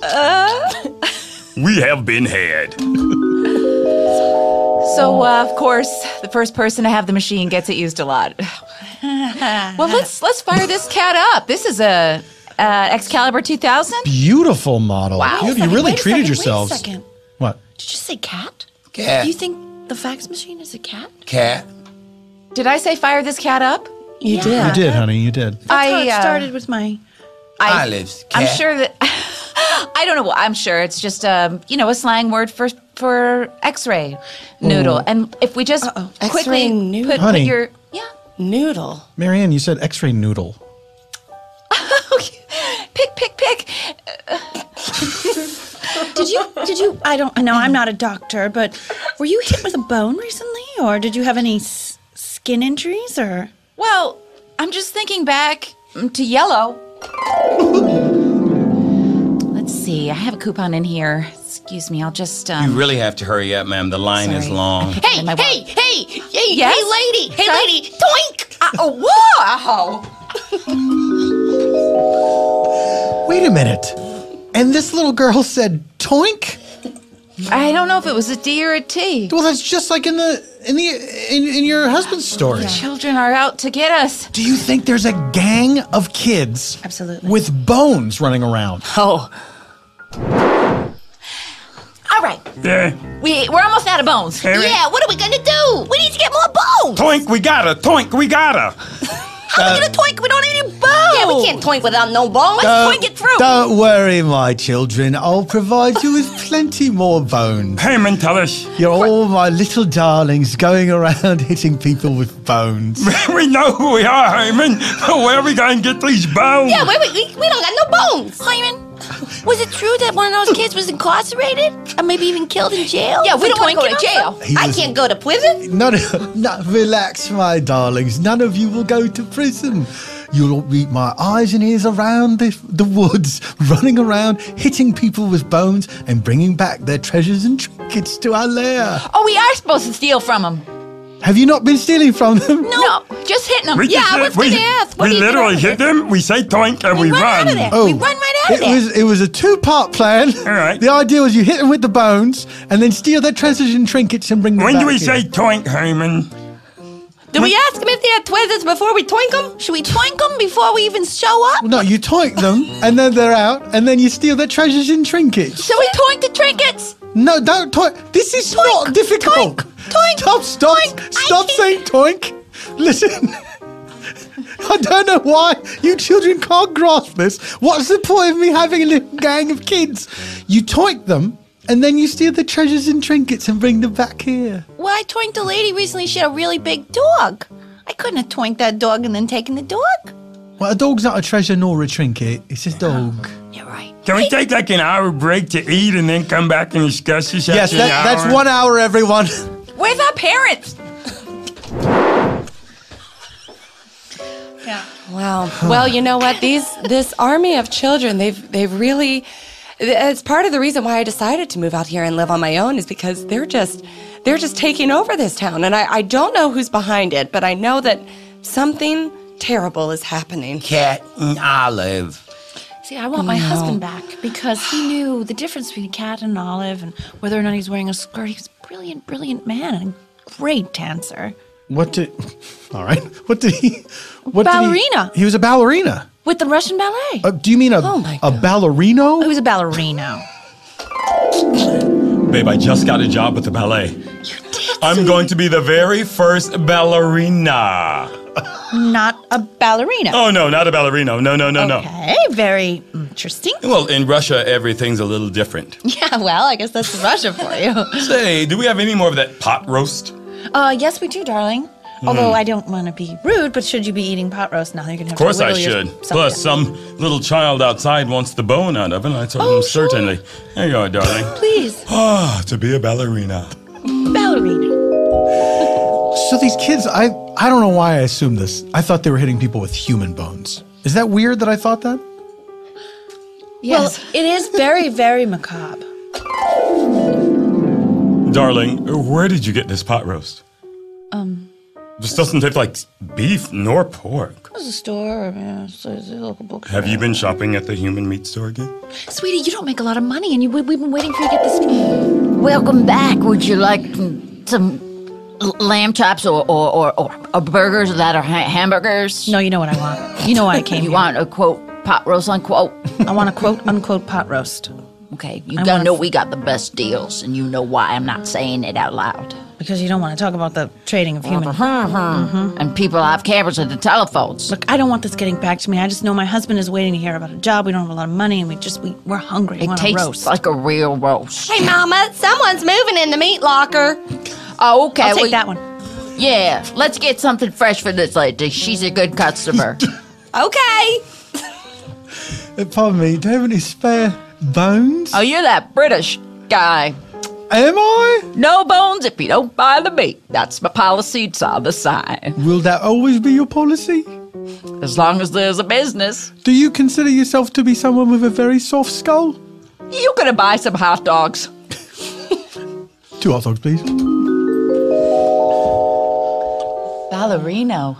Uh... we have been had. So, uh, of course, the first person to have the machine gets it used a lot. Well, let's let's fire this cat up. This is a. Uh, Excalibur two thousand? Beautiful model. Wow. You, you really treated second, yourselves. Wait a second. What? Did you say cat? Cat. Do you think the fax machine is a cat? Cat. Did I say fire this cat up? You yeah. did. You did, honey. You did. That's I, how it uh, started with my I, eyelids. Cat. I'm sure that... I don't know. I'm sure it's just, um, you know, a slang word for for X-ray noodle. Ooh. And if we just Uh-oh. quickly put, put your... Yeah. Noodle. Marianne, you said X-ray noodle. Pick, pick, pick. did you, did you, I don't, no, I'm not a doctor, but were you hit with a bone recently, or did you have any s skin injuries, or? Well, I'm just thinking back to Yellow. Let's see, I have a coupon in here. Excuse me, I'll just, um. You really have to hurry up, ma'am. The line sorry. is long. Hey, hey, hey, hey, hey, yes? hey, lady, hey, sorry? lady, doink! Uh, oh, wow! Wait a minute. And this little girl said toink? I don't know if it was a D or a T. Well, that's just like in the in the in, in your husband's story. Yeah. Children are out to get us. Do you think there's a gang of kids Absolutely. with bones running around? Oh. All right. Yeah. We we're almost out of bones. Harry? Yeah, what are we gonna do? We need to get more bones. Toink, we gotta, toink, we gotta. How are we going to toink? We don't have any bone. Yeah, we can't toink without no bone. Let's uh, toink it through. Don't worry, my children. I'll provide you with plenty more bones. Herman, tell us. You're what? all my little darlings going around hitting people with bones. We know who we are, Herman. Where are we going to get these bones? Yeah, wait, wait, we, we don't got no bones. Herman, was it true that one of those kids was incarcerated? Or maybe even killed in jail? Yeah, we don't want to go to jail. I can't go to prison. No, no, no, relax, my darlings. None of you will go to prison. You'll meet my eyes and ears around the, the woods, running around, hitting people with bones, and bringing back their treasures and trinkets to our lair. Oh, we are supposed to steal from them. Have you not been stealing from them? No, no just hitting them. We yeah, I was going to ask. What we literally hit them, we say toink, and we, we run. run. Oh. We run right out it of there. Was, it was a two-part plan. All right. The idea was you hit them with the bones, and then steal their transition trinkets and bring them when back When do we here. say toink, Herman? Do we ask them if they had twizzlers before we toink them? Should we toink them before we even show up? No, you toink them, and then they're out, and then you steal their treasures and trinkets. Shall we toink the trinkets? No, don't toink. This is toink, not difficult. Toink, toink, stop, stop, toink. stop saying toink. Listen, I don't know why you children can't grasp this. What's the point of me having a little gang of kids? You toink them. And then you steal the treasures and trinkets and bring them back here. Well, I toinked a lady recently. She had a really big dog. I couldn't have toinked that dog and then taken the dog. Well, a dog's not a treasure nor a trinket. It's a dog. You're right. Can we take like an hour break to eat and then come back and discuss this? Yes, that, an that's one hour, everyone. Where's our parents? Yeah. Well, well, you know what? These this army of children, they've they've really. It's part of the reason why I decided to move out here and live on my own is because they're just, they're just taking over this town. And I, I don't know who's behind it, but I know that something terrible is happening. Cat and Olive. See, I want my no. husband back because he knew the difference between Cat and Olive and whether or not he's wearing a skirt. He was a brilliant, brilliant man and a great dancer. What did? All right. What did he? What ballerina. Did he, he was a ballerina with the Russian ballet. Uh, do you mean a oh my God. a ballerino? He was a ballerino. Babe, I just got a job with the ballet. You did. I'm going to be the very first ballerina. Not a ballerino. Oh no, not a ballerino. No, no, no, okay, no. Okay, very interesting. Well, in Russia, everything's a little different. Yeah, well, I guess that's Russia for you. Say, do we have any more of that pot roast? Uh, yes, we do, darling. Mm. Although I don't want to be rude, but should you be eating pot roast now? You're gonna have to. Of course to I should. Plus, down. some little child outside wants the bone out of it. I told oh, him sure. certainly. There you are, darling. Please. Ah, to be a ballerina. Ballerina. So these kids, I I don't know why I assumed this. I thought they were hitting people with human bones. Is that weird that I thought that? Yes. Well, it is very, very macabre. Darling, where did you get this pot roast? Um. This doesn't taste like beef nor pork. It was a store. I mean, it's a local bookstore. Have you been shopping at the human meat store again? Sweetie, you don't make a lot of money, and you, we've been waiting for you to get this. Welcome back. Would you like some lamb chops or, or, or, or burgers that are ha- hamburgers? No, you know what I want. You know why I came you here. You want a quote, pot roast, unquote? I want a quote, unquote pot roast. Okay, you gotta know f- we got the best deals, and you know why I'm not saying it out loud. Because you don't want to talk about the trading of human... Mm-hmm. And people have cameras at the telephones. Look, I don't want this getting back to me. I just know my husband is waiting to hear about a job. We don't have a lot of money, and we just, we, we're hungry. It we want a roast. It tastes like a real roast. Hey, Mama, someone's moving in the meat locker. Oh, okay. I'll take well, that one. Yeah, let's get something fresh for this lady. She's a good customer. Okay. Pardon me, do you have any spare bones? Oh, you're that British guy. Am I? No bones if you don't buy the meat. That's my policy. It's on the sign. Will that always be your policy? As long as there's a business. Do you consider yourself to be someone with a very soft skull? You gonna buy some hot dogs? Two hot dogs, please. Ballerino.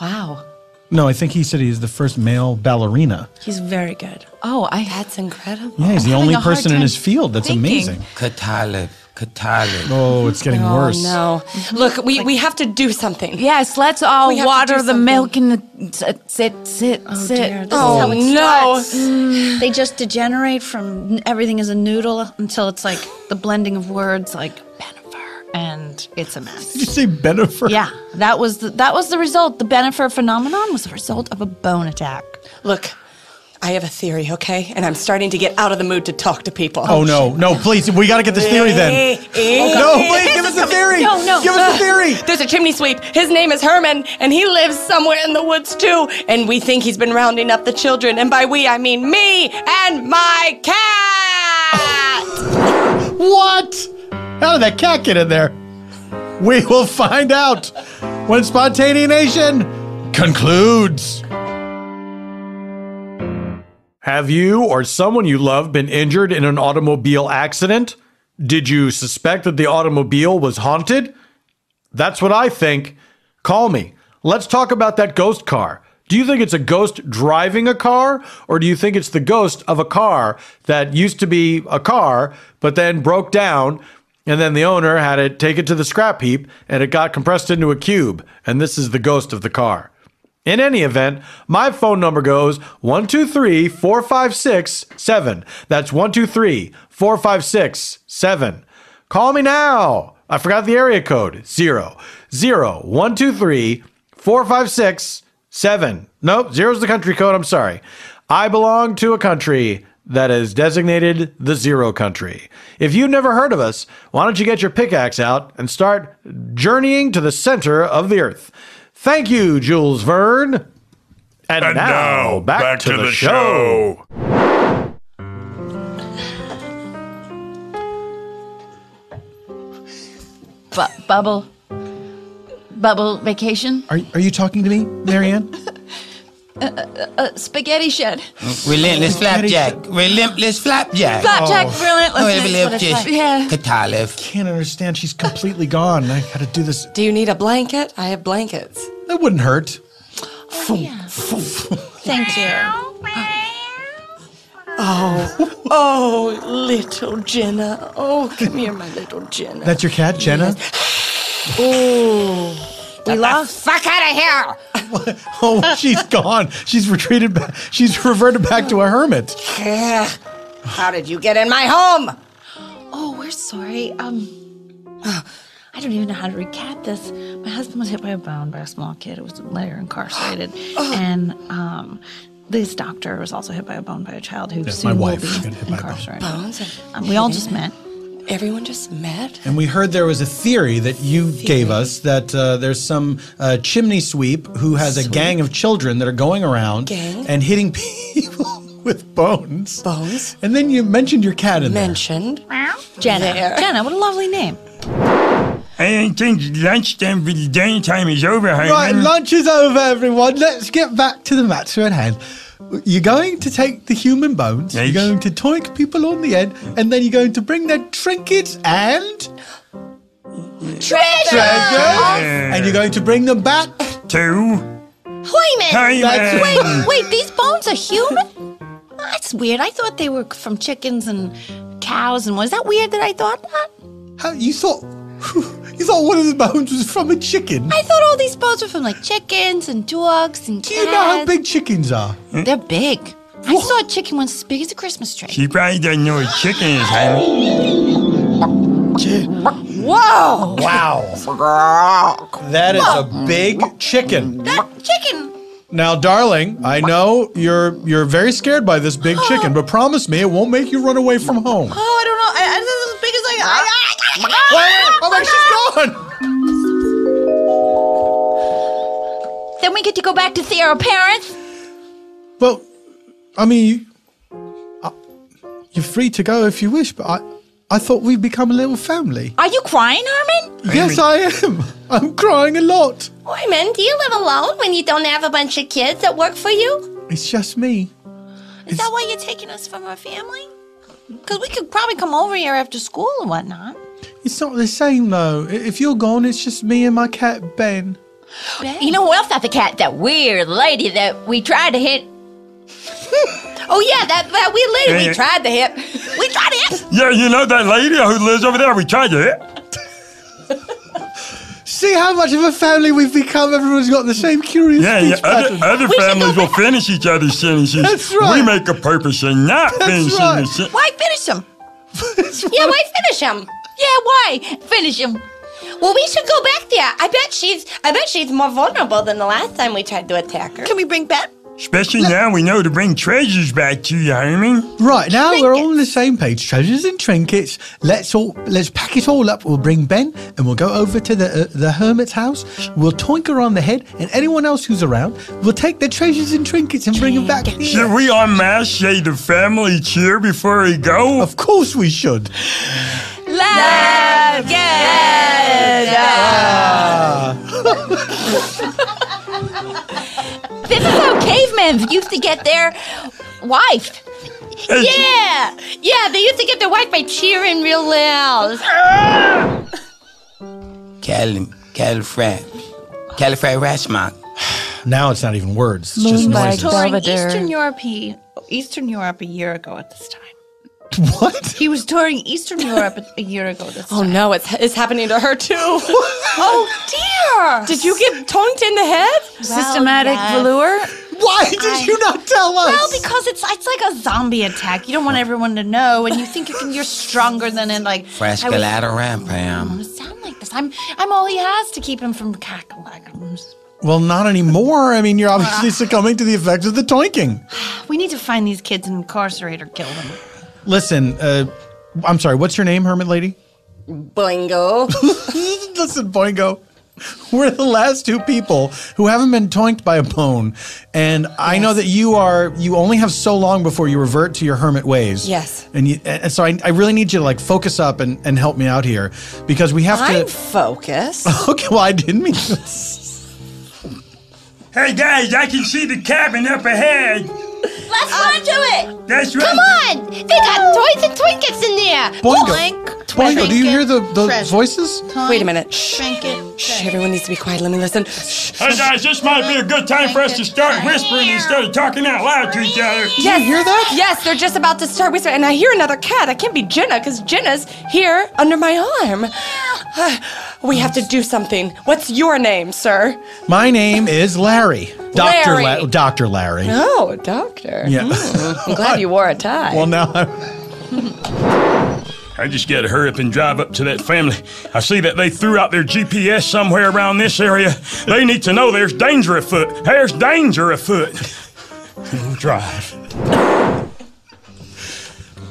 Wow. No, I think he said he is the first male ballerina. He's very good. Oh, I... That's incredible. Yeah, he's I'm the only person in his field. That's thinking. Amazing. Katalib. Katalib. Oh, it's getting oh, worse. Oh, no. Look, we, like, we have to do something. Yes, let's all water the milk and the, sit, sit, oh, sit. Dear, this oh, is how it no. Mm. They just degenerate from everything is a noodle until it's like the blending of words like... And it's a mess. Did you say Benefer? Yeah, that was the, that was the result. The Benefer phenomenon was the result of a bone attack. Look, I have a theory, okay? And I'm starting to get out of the mood to talk to people. Oh, oh no, shit. no, please, we got to get this theory then. Oh, no, please, give us the theory. No, no. Give us the theory. There's a chimney sweep. His name is Herman, and he lives somewhere in the woods, too. And we think he's been rounding up the children. And by we, I mean me and my cat. What? How did that cat get in there? We will find out when Spontaneanation concludes. Have you or someone you love been injured in an automobile accident? Did you suspect that the automobile was haunted? That's what I think. Call me. Let's talk about that ghost car. Do you think it's a ghost driving a car, or do you think it's the ghost of a car that used to be a car, but then broke down? And then the owner had it take it to the scrap heap, and it got compressed into a cube. And this is the ghost of the car. In any event, my phone number goes one two three, four five six, seven. That's one two three, four five six, seven. Call me now. I forgot the area code. Zero. Zero. one two three, four five six, seven. Nope, zero's the country code. I'm sorry. I belong to a country that is designated the Zero Country. If you've never heard of us, why don't you get your pickaxe out and start journeying to the center of the earth? Thank you, Jules Verne. And, and now, now, back, back to, to the, the show. show. Bu- bubble. Bubble vacation? Are, are you talking to me, Marianne? Uh, uh, uh, spaghetti shed. Relentless flapjack. Sh- relentless flapjack. Flapjack, oh. relentless. Oh, like. Yeah. Katalif. Can't understand. She's completely gone. I gotta do this. Do you need a blanket? I have blankets. That wouldn't hurt. Oh, yeah. Thank you. Oh, oh, little Jenna. Oh, come here, my little Jenna. That's your cat, Jenna? Yes. Oh. We lost. Fuck out of here! Oh, she's gone. She's retreated back. She's reverted back to a hermit. How did you get in my home? Oh, we're sorry. Um, I don't even know how to recap this. My husband was hit by a bone by a small kid who was later incarcerated, and um, this doctor was also hit by a bone by a child who yes, soon my wife will be incarcerated. By bones. Um, we all just met. Everyone just met? And we heard there was a theory that you theory. gave us that uh, there's some uh, chimney sweep who has sweep. a gang of children that are going around gang. and hitting people with bones. Bones. And then you mentioned your cat in mentioned. there. Mentioned. Jenna. There. Jenna, what a lovely name. I don't think lunchtime with dinner time is over, honey. Right, lunch is over, everyone. Let's get back to the matter at hand. You're going to take the human bones, yes. you're going to toink people on the head, and then you're going to bring their trinkets and... treasure! Uh, and you're going to bring them back... to... Wait a minute! Wait, wait, these bones are human? That's weird. I thought they were from chickens and cows and what. Is that weird that I thought that? How, you thought... You thought one of the bones was from a chicken? I thought all these bones were from, like, chickens and dogs and cats. Do you know how big chickens are? They're big. What? I saw a chicken once as big as a Christmas tree. She probably doesn't know what chicken is, huh? Whoa! Wow. That is Whoa. a big chicken. That chicken... Now, darling, I know you're you're very scared by this big chicken, but promise me it won't make you run away from home. Oh, I don't know. I, I, this is as big as I... I, I Oh, oh my, she's gone! Then we get to go back to see our parents? Well, I mean, you, you're free to go if you wish, but I, I thought we'd become a little family. Are you crying, Armin? Yes, I am. I'm crying a lot. Armin, do you live alone when you don't have a bunch of kids that work for you? It's just me. Is it's... that why you're taking us from our family? Because we could probably come over here after school and whatnot. It's not the same, though. If you're gone, it's just me and my cat, Ben. Ben? You know who else had the cat? That weird lady that we tried to hit. Oh, yeah, that, that weird lady we tried to hit. We tried to hit. Yeah, you know that lady who lives over there we tried to hit? See how much of a family we've become. Everyone's got the same curious yeah, speech yeah. Other, other families will finish each other's sentences. That's right. We make a purpose of not That's finishing right. the sentence. Why finish them? yeah, why finish them? Yeah, why? Finish him. Well, we should go back there. I bet she's I bet she's more vulnerable than the last time we tried to attack her. Can we bring Ben? Especially Let now we know to bring treasures back to you, Hermie. Right, now trinkets. We're all on the same page. Treasures and trinkets. Let's all let's pack it all up. We'll bring Ben and we'll go over to the uh, the hermit's house. We'll toink her on the head and anyone else who's around. We'll take their treasures and trinkets and bring them back here. Should we unmask the family cheer before we go? Of course we should. Let's get down. This is how cavemen used to get their wife. Yeah, yeah, they used to get their wife by cheering real loud. Cal, Cal Fry, Cal Fry Rashmak. Now it's not even words; it's just noises. Touring Eastern Europe, Eastern Europe a year ago at this time. What? He was touring Eastern Europe a year ago this time. Oh, no, it's, it's happening to her, too. Oh, dear. Did you get tonked in the head? Well, Systematic yes. velour? Why did I... you not tell us? Well, because it's it's like a zombie attack. You don't want everyone to know, and you think you can, you're stronger than in, like... Frescalada rampam. I don't sound like this. I'm, I'm all he has to keep him from cackling. Well, not anymore. I mean, you're obviously succumbing to the effects of the toinking. We need to find these kids and incarcerate or kill them. Listen, uh, I'm sorry, what's your name, hermit lady? Boingo. Listen, Boingo, we're the last two people who haven't been toinked by a bone. And yes. I know that you are, you only have so long before you revert to your hermit ways. Yes. And, you, and so I, I really need you to, like, focus up and, and help me out here. Because we have I'm to... I'm focused. Okay, well, I didn't mean this. Hey, guys, I can see the cabin up ahead. Let's run um, to it! That's right. Come on! They got toys and twinkets in there! Boingo! Boingo, Boingo do you hear the, the voices? Toink. Wait a minute. Shh. Trinket. Shh, everyone needs to be quiet. Let me listen. Shh. Hey guys, this might be a good time for us to start whispering instead of talking out loud to each other. Yes. Do you hear that? Yes, they're just about to start whispering. And I hear another cat. I can't be Jenna, because Jenna's here under my arm. We have to do something. What's your name, sir? My name is Larry. Doctor Larry. La- Doctor Larry. Oh, doctor. Yeah. Mm, I'm glad you wore a tie. Well, now I'm... I just gotta hurry up and drive up to that family. I see that they threw out their G P S somewhere around this area. They need to know there's danger afoot. There's danger afoot. We'll drive.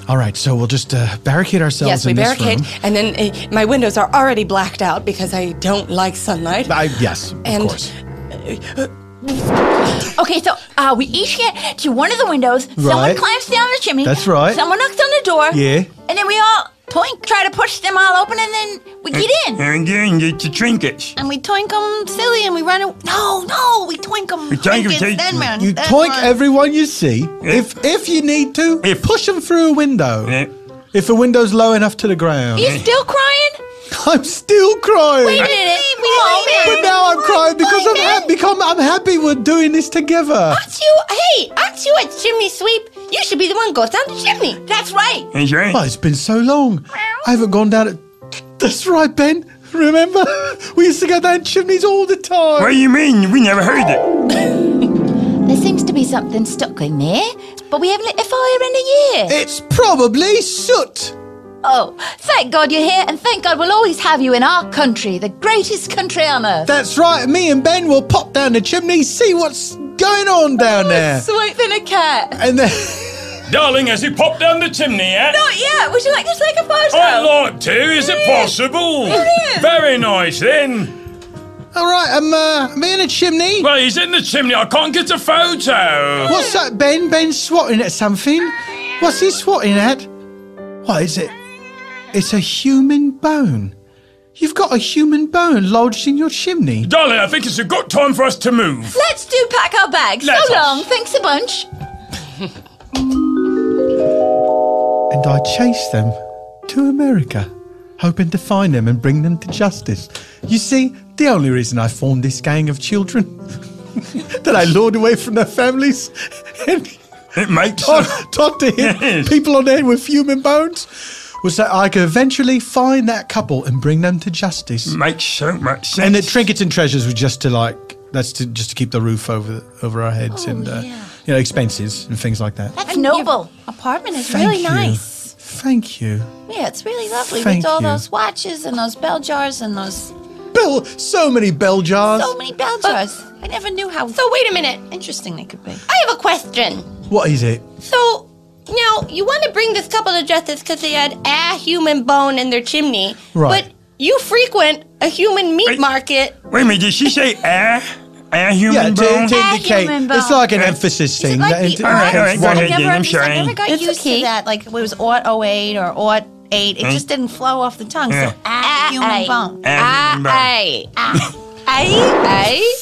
All right, so we'll just uh, barricade ourselves yes, in this room. Yes, we barricade, and then uh, my windows are already blacked out because I don't like sunlight. I, yes, of and, course. Uh, uh, okay, so uh, we each get to one of the windows. Right. Someone climbs down the chimney. That's right. Someone knocks on the door. Yeah. And then we all toink, try to push them all open, and then we get in. And then get your trinkets. And we toink them silly, and we run away. No, no, we toink them. We toink them. T- then run, you then toink run. Everyone you see. Yeah. If if you need to, if. push them through a window. Yeah. If a window's low enough to the ground. Are you still crying? I'm still crying. Wait a minute. We oh, but now I'm crying because I'm happy, because I'm happy we're doing this together. Aren't you, hey, aren't you a chimney sweep? You should be the one who goes down the chimney. That's right. That's right. Well, it's been so long. I haven't gone down it. That's right, Ben. Remember? We used to go down chimneys all the time. What do you mean? We never heard it. There seems to be something stuck in there, but we haven't lit a fire in a year. It's probably soot. Oh, thank God you're here, and thank God we'll always have you in our country, the greatest country on earth. That's right, me and Ben will pop down the chimney, see what's going on down oh, there. Sweet than a cat. And then... Darling, has he popped down the chimney yet? Not yet. Would you like to take a photo? I'd like to. Is it possible? Brilliant. Very nice, then. All right, I'm, uh, I'm in the chimney. Well, he's in the chimney. I can't get a photo. What's that, Ben? Ben's swatting at something. What's he swatting at? What is it? It's a human bone. You've got a human bone lodged in your chimney. Darling, I think it's a good time for us to move. Let's do pack our bags. Let so us. long. Thanks a bunch. And I chased them to America, hoping to find them and bring them to justice. You see, the only reason I formed this gang of children that I lured away from their families and it makes taught, taught to hit yes. people on the head with human bones was that I could eventually find that couple and bring them to justice. Makes so much sense. And the trinkets and treasures were just to like, that's to just to keep the roof over over our heads oh, and uh, yeah. you know expenses and things like that. That's and noble. Your apartment is Thank really you. nice. Thank you. Yeah, it's really lovely Thank with all you. those watches and those bell jars and those bell. So many bell jars. So many bell jars. Uh, I never knew how. So wait a minute. Interesting they could be. I have a question. What is it? So. Now, you want to bring this couple to justice because they had a human bone in their chimney. Right. But you frequent a human meat wait, market. Wait a minute, did she say a, a human yeah, bone? To, to a indicate, human bone. It's like an emphasis thing. Like that, the, all right, all right, go ahead, never, I'm sorry. I never got it's used okay. to that. Like, it was ought oh eight or ought eight. It mm. just didn't flow off the tongue. Yeah. So, a, a human a, bone. A, a, a. I, I.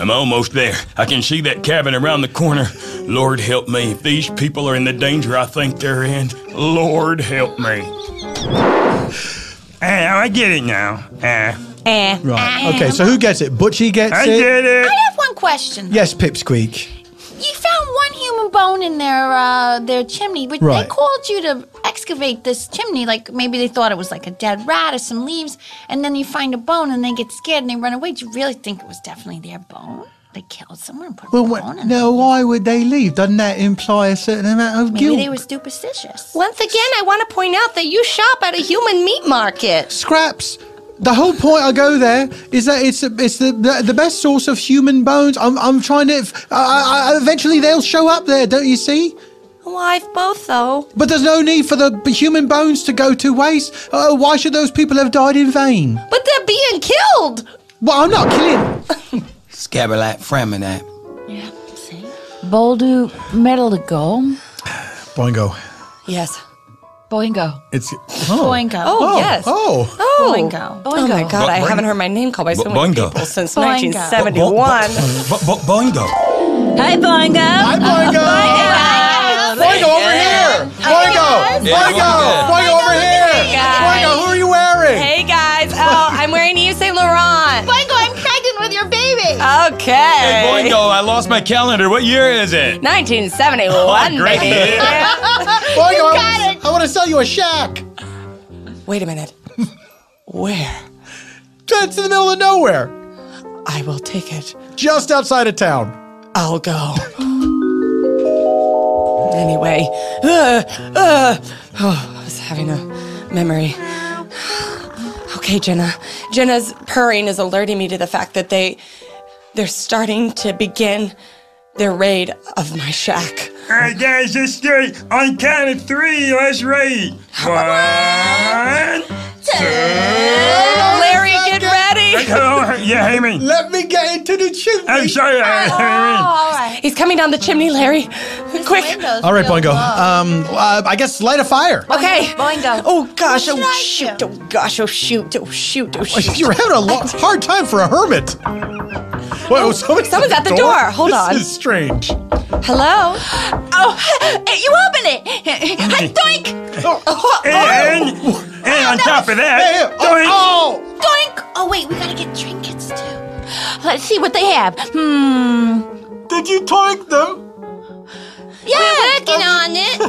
I'm almost there. I can see that cabin around the corner. Lord help me. If these people are in the danger I think they're in, Lord help me. Ah, I get it now. Ah. Ah. Right. Okay, so who gets it? Butchie gets I it? I get it. I have one question. Yes, Pipsqueak. You found one human bone in their uh, their chimney, but right. they called you to excavate this chimney. Like maybe they thought it was like a dead rat or some leaves, and then you find a bone and they get scared and they run away. Do you really think it was definitely their bone? They killed someone and put well, a bone in. No, why would they leave? Doesn't that imply a certain amount of maybe guilt? Maybe they were superstitious. Once again, I want to point out that you shop at a human meat market. Scraps. The whole point I go there is that it's it's the the, the best source of human bones. I'm I'm trying to. I, I, eventually, they'll show up there, don't you see? Alive, both though. But there's no need for the human bones to go to waste. Uh, why should those people have died in vain? But they're being killed. Well, I'm not killing. Scabalap, Framinap. Yeah, see. Boldu, Metalago. Boingo. Yes. Boingo. It's oh. Boingo. Oh, oh yes. Oh. oh. Boingo. Boingo. Oh my God! Bo- I haven't heard my name called by so Bo- many people since Boingo. nineteen seventy-one. Bo- Bo- Bo- Boingo. Hi, Boingo. Hi, Boingo. Oh, Boingo. Boingo over here. Boingo. Boingo. Boingo, Boingo over here. Boingo, who are you wearing? Hey guys. Oh, I'm wearing Yves Saint Laurent. Boingo, I'm pregnant with your baby. Okay. Hey, Boingo, I lost my calendar. What year is it? nineteen seventy-one, oh, baby. Boingo. I want to sell you a shack. Wait a minute. Where It's in the middle of nowhere. I will take it. Just outside of town. I'll go. Anyway, uh, uh, oh, I was having a memory. Okay, Jenna. Jenna's purring is alerting me to the fact that they, they're starting to begin their raid of my shack. All right, guys, let's start on count of three. Let's raid. One, two. Larry, get ready. Yeah, Amy. Let me get into the chimney. I'm sorry, Amy. Oh, right. He's coming down the chimney, Larry. His Quick. All right, Boingo. Um, uh, I guess light a fire. Okay. Boingo. Oh, gosh. What oh, shoot. Oh, gosh. Oh, shoot. Oh, shoot. Oh, shoot. You're having a lo- hard time for a hermit. Wait, oh, someone's, someone's at the door. door. Hold this on. This is strange. Hello? Oh, you open it. Hi, doink. Oh, oh, and, oh. and oh, on top was, of that, oh, doink. Oh, oh. Doink. Oh, wait, we gotta get trinkets, too. Let's see what they have. Hmm. Did you toink them? Yeah, we're working on it.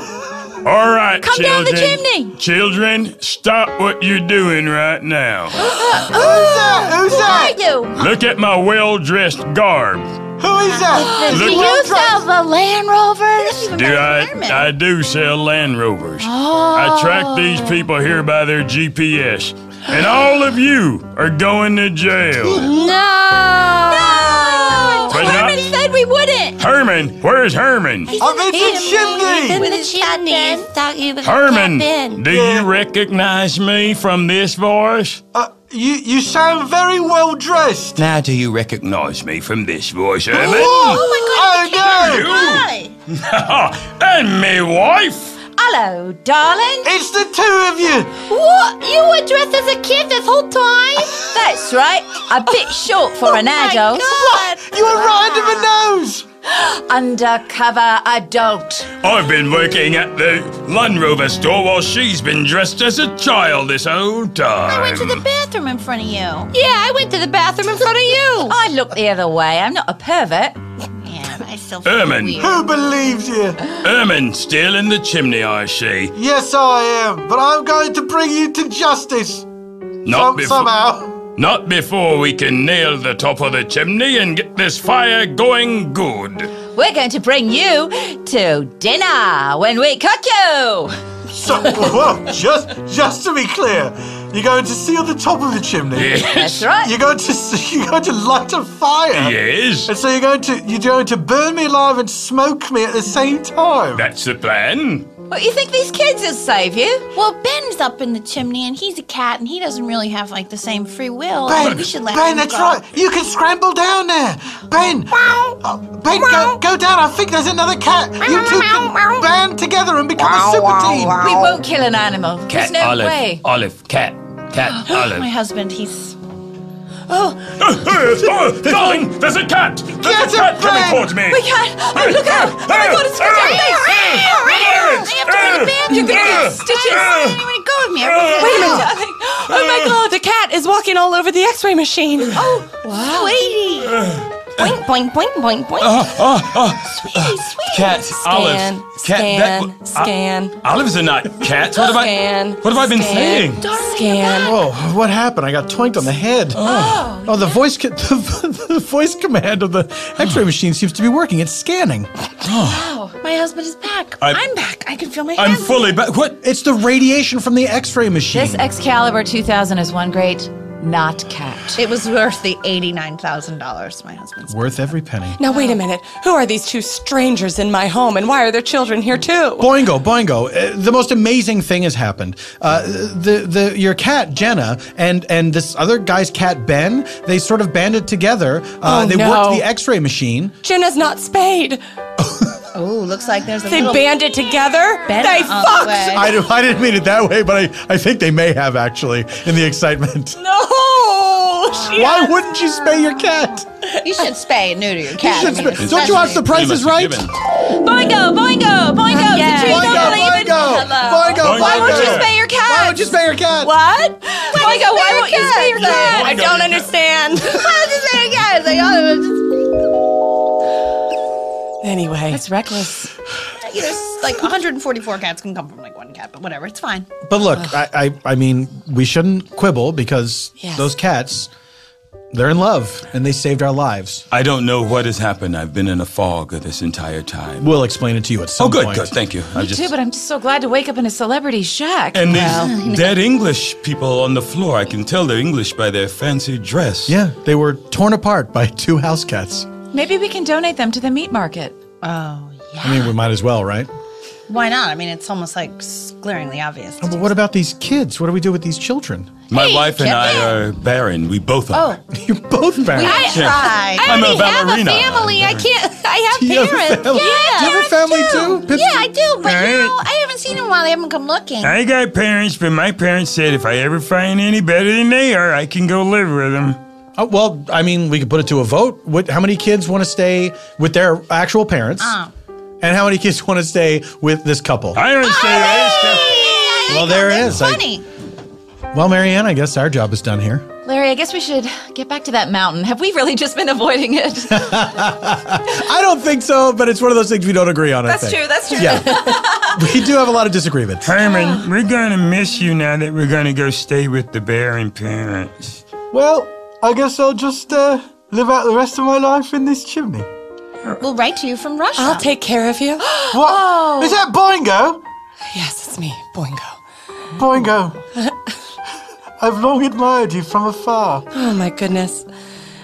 All right, Come children. Come down the chimney. Children, stop what you're doing right now. Who's that? Who's that? Who are you? Look at my well-dressed garb. Who is that? Do you sell the Land Rovers? Do I? I do sell Land Rovers. Oh. I track these people here by their G P S, and all of you are going to jail. No. No. But Herman not, said we wouldn't. Herman, where's Herman? He's I'm in the chimney. He's in the chimney. Thought you were Herman, in. do yeah. you recognize me from this voice? Uh, You you sound very well dressed. Now do you recognize me from this voice, Herman? Oh, oh my God! I know. And me wife. Hello, darling. It's the two of you. What? You were dressed as a kid this whole time? That's right. A bit short for oh an adult. My God. What? You were right under the nose. Undercover adult. I've been working at the Land Rover store while she's been dressed as a child this whole time. I went to the bathroom in front of you. Yeah, I went to the bathroom in front of you. I looked the other way. I'm not a pervert. Yeah, I still feel Ermin. Weird. Who believes you? Ermin, still in the chimney, I see. Yes, I am, but I'm going to bring you to justice. Not Som- before- somehow. Not before we can nail the top of the chimney and get this fire going good. We're going to bring you to dinner when we cook you. So, well, just just to be clear, you're going to seal the top of the chimney. Yes. That's right. You're going to you're going to light a fire. Yes. And so you're going to you're going to burn me alive and smoke me at the same time. That's the plan. What, you think these kids will save you? Well, Ben's up in the chimney, and he's a cat, and he doesn't really have, like, the same free will. Ben, we should let Ben, him that's go. right. You can scramble down there. Ben, uh, Ben, go, go down. I think there's another cat. You two can band together and become a super team. We won't kill an animal. Cat, there's no Olive, way. Olive, cat, cat, Olive. My husband, he's... Oh. Oh, oh, darling, there's a cat! There's Get a cat coming towards me! We can't! Oh, look out! Oh, my God, it's a cat! I have to go to the bathroom! You're going to get stitches! I don't want to go with me! Wait a minute, darling! Oh, my God, the cat is walking all over the x-ray machine! Oh, wow. Sweetie! Boink, boink, boink, boink, boink! Oh, oh, oh. Sweetie, sweetie! Cat, Olive, scan, scan. Olives are not cats. What have I? What have I been saying? Scan. Oh, what happened? I got twinked on the head. Oh, oh the voice, the, the voice command of the X-ray machine seems to be working. It's scanning. Oh, my husband is back. I'm, I'm back. I can feel my hands. I'm fully back. What? It's the radiation from the X-ray machine. This Excalibur two thousand is one great. Not cat. It was worth the eighty-nine thousand dollars my husband's. Worth every penny. Now, wait a minute. Who are these two strangers in my home, and why are their children here, too? Boingo, Boingo, uh, the most amazing thing has happened. Uh, the, the your cat, Jenna, and, and this other guy's cat, Ben, they sort of banded together. Uh, oh, they no. worked the X-ray machine. Jenna's not spayed. Oh, looks like there's a they little... They banded together? Ben they fucked! The I, do, I didn't mean it that way, but I, I think they may have, actually, in the excitement. No! Why has... wouldn't you spay your cat? You should spay and neuter your cat. You I mean, don't especially. you watch The Price is Right? Boingo, Boingo, Boingo! Yes. Boingo, Boingo, even... Boingo, Boingo! Why won't you spay your cat? Why won't you spay your cat? What? Why Boingo, why won't you spay your cat? I don't understand. Why won't you spay your cat? Like, oh, just... Anyway. That's reckless. You know, like one hundred forty-four cats can come from like one cat. that, but whatever, it's fine. But look, I, I I mean, we shouldn't quibble because yes. those cats, they're in love and they saved our lives. I don't know what has happened. I've been in a fog this entire time. We'll explain it to you at some point. Oh, good, point. good, thank you. Me just... too, but I'm just so glad to wake up in a celebrity shack. And well, these you know. dead English people on the floor, I can tell they're English by their fancy dress. Yeah, they were torn apart by two house cats. Maybe we can donate them to the meat market. Oh, yeah. I mean, we might as well, right? Why not? I mean, it's almost like glaringly obvious. Oh, but what about these kids? What do we do with these children? My hey, wife and I are barren. We both are. Oh. You're both barren. We I, try. I I'm already a ballerina. have a family. I can't. I have do parents. Have yeah, do you have a family too? too? Yeah, I do. But right. you know, I haven't seen them while they haven't come looking. I got parents, but my parents said if I ever find any better than they are, I can go live with them. Oh, well, I mean, we could put it to a vote. What, how many kids want to stay with their actual parents? Oh. And how many kids want to stay with this couple? I don't stay with this couple. Well, there it is. Funny. I, well, Marianne, I guess our job is done here. Larry, I guess we should get back to that mountain. Have we really just been avoiding it? I don't think so, but it's one of those things we don't agree on, I That's think. true, that's true. Yeah. We do have a lot of disagreements. Herman, we're going to miss you now that we're going to go stay with the barren parents. Well, I guess I'll just uh, live out the rest of my life in this chimney. We'll write to you from Russia. I'll take care of you. What? Oh. Is that Boingo? Yes, it's me, Boingo. Boingo. I've long admired you from afar. Oh, my goodness.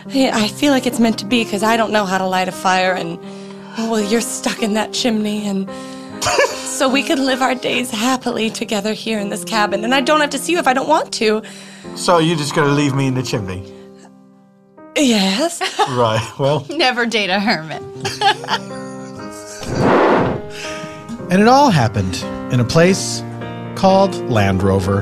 I, I feel like it's meant to be because I don't know how to light a fire and, oh, well, you're stuck in that chimney and... So we could live our days happily together here in this cabin and I don't have to see you if I don't want to. So you're just going to leave me in the chimney? Yes. Right, well. Never date a hermit. And it all happened in a place called Land Rover.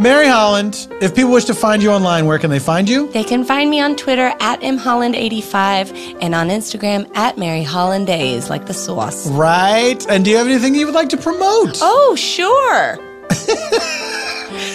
Mary Holland, if people wish to find you online, where can they find you? They can find me on Twitter at m holland eighty-five and on Instagram at Mary Hollandaise, like the sauce. Right. And do you have anything you would like to promote? Oh, sure.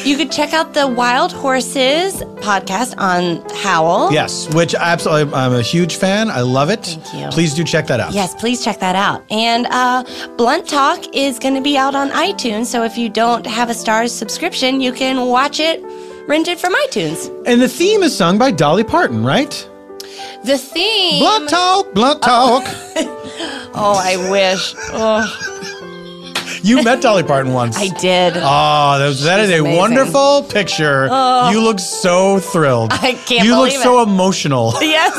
You could check out the Wild Horses podcast on Howl. Yes, which absolutely, I'm a huge fan. I love it. Thank you. Please do check that out. Yes, please check that out. And uh, Blunt Talk is going to be out on iTunes, so if you don't have a Starz subscription, you can watch it rented from iTunes. And the theme is sung by Dolly Parton, right? The theme... Blunt Talk, Blunt Talk. Oh, oh I wish. Oh. You met Dolly Parton once. I did. Oh, that, was, that is a amazing. wonderful picture. Oh. You look so thrilled. I can't you believe it. You look so emotional. Yes.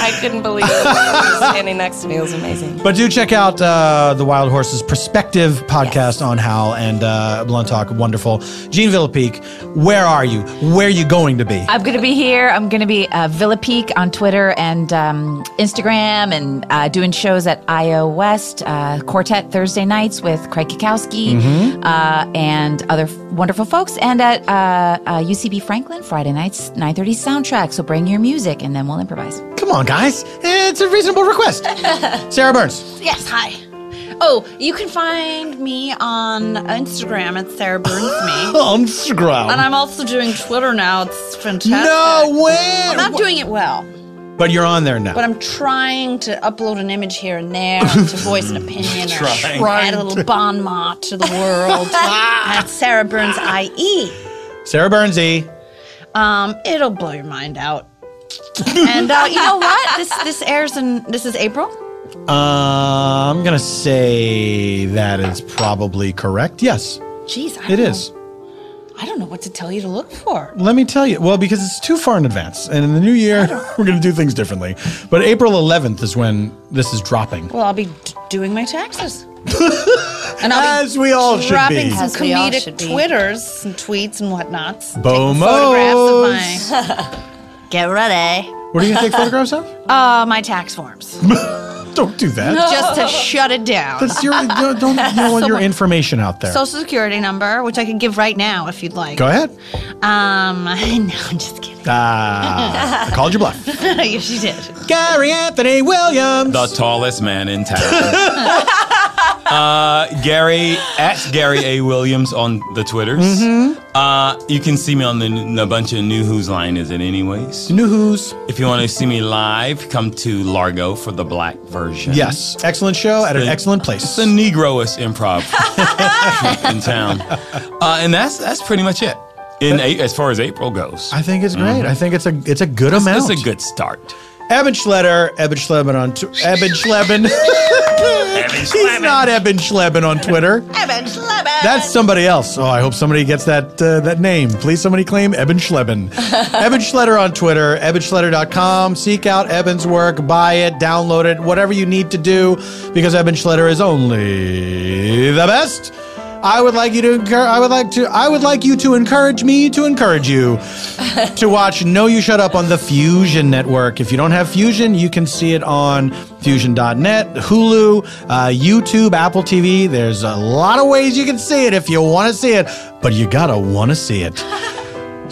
I couldn't believe it. Standing next to me was amazing. But do check out uh, the Wild Horses Perspective podcast yes. on Howl and uh, Blunt Talk. Wonderful. Jean Villapique, where are you? Where are you going to be? I'm going to be here. I'm going to be uh, Villapique on Twitter and um, Instagram and uh, doing shows at I O West, uh, Quartet Thursday nights with Craig Kukowski mm-hmm. uh, and other f- wonderful folks. And at uh, uh, U C B Franklin Friday nights, nine thirty soundtrack. So bring your music and then we'll improvise. Come on, guys. It's a reasonable request. Sarah Burns. Yes, hi. Oh, you can find me on Instagram at Sarah Burns Me. Instagram. And I'm also doing Twitter now. It's fantastic. No way. Well, I'm not Wh- doing it well. But you're on there now. But I'm trying to upload an image here and there and to voice an opinion or add a little bon mot to the world. At Sarah Burns I E. Sarah Burns E. Um, it'll blow your mind out. And uh, you know what? This this airs in, this is April? Uh, I'm going to say that is probably correct. Yes. Jeez, I don't It is. Know. I don't know what to tell you to look for. Let me tell you. Well, because it's too far in advance. And in the new year, we're going to do things differently. But April eleventh is when this is dropping. Well, I'll be d- doing my taxes. And I'll As we all should be. Dropping some comedic twitters and tweets and whatnots. Boom. Photographs of my... Get ready. What do you take photographs of? Uh, my tax forms. Don't do that. No. Just to shut it down. That's your, don't don't you want your information out there. Social security number, which I can give right now if you'd like. Go ahead. Um, no, I'm just kidding. Ah, I called your bluff. Yes, you did. Gary Anthony Williams. The tallest man in town. Uh, Gary, at Gary A. Williams on the Twitters. Mm-hmm. Uh, you can see me on the, a bunch of New Who's Line Is It Anyways. New Who's. If you want to see me live, come to Largo for the black version. Yes. Excellent show at the, an excellent place. It's the Negroist improv in town. Uh, and that's that's pretty much it. In eight, as far as April goes. I think it's great. Mm-hmm. I think it's a it's a good it's, amount. It's a good start. Eban Schletter, Eban Schletter on tw- Eban Schletter. He's not Eban Schletter on Twitter. Eban Schletter. That's somebody else. Oh, I hope somebody gets that uh, that name. Please, somebody claim Eban Schletter. Eban Schletter on Twitter. Eban Schletter dot com. Seek out Eban's work. Buy it. Download it. Whatever you need to do, because Eban Schletter is only the best. I would like you to encourage. I would like to. I would like you to encourage me to encourage you to watch No You Shut Up on the Fusion Network. If you don't have Fusion, you can see it on fusion dot net, Hulu, uh, YouTube, Apple T V. There's a lot of ways you can see it if you want to see it, but you gotta want to see it.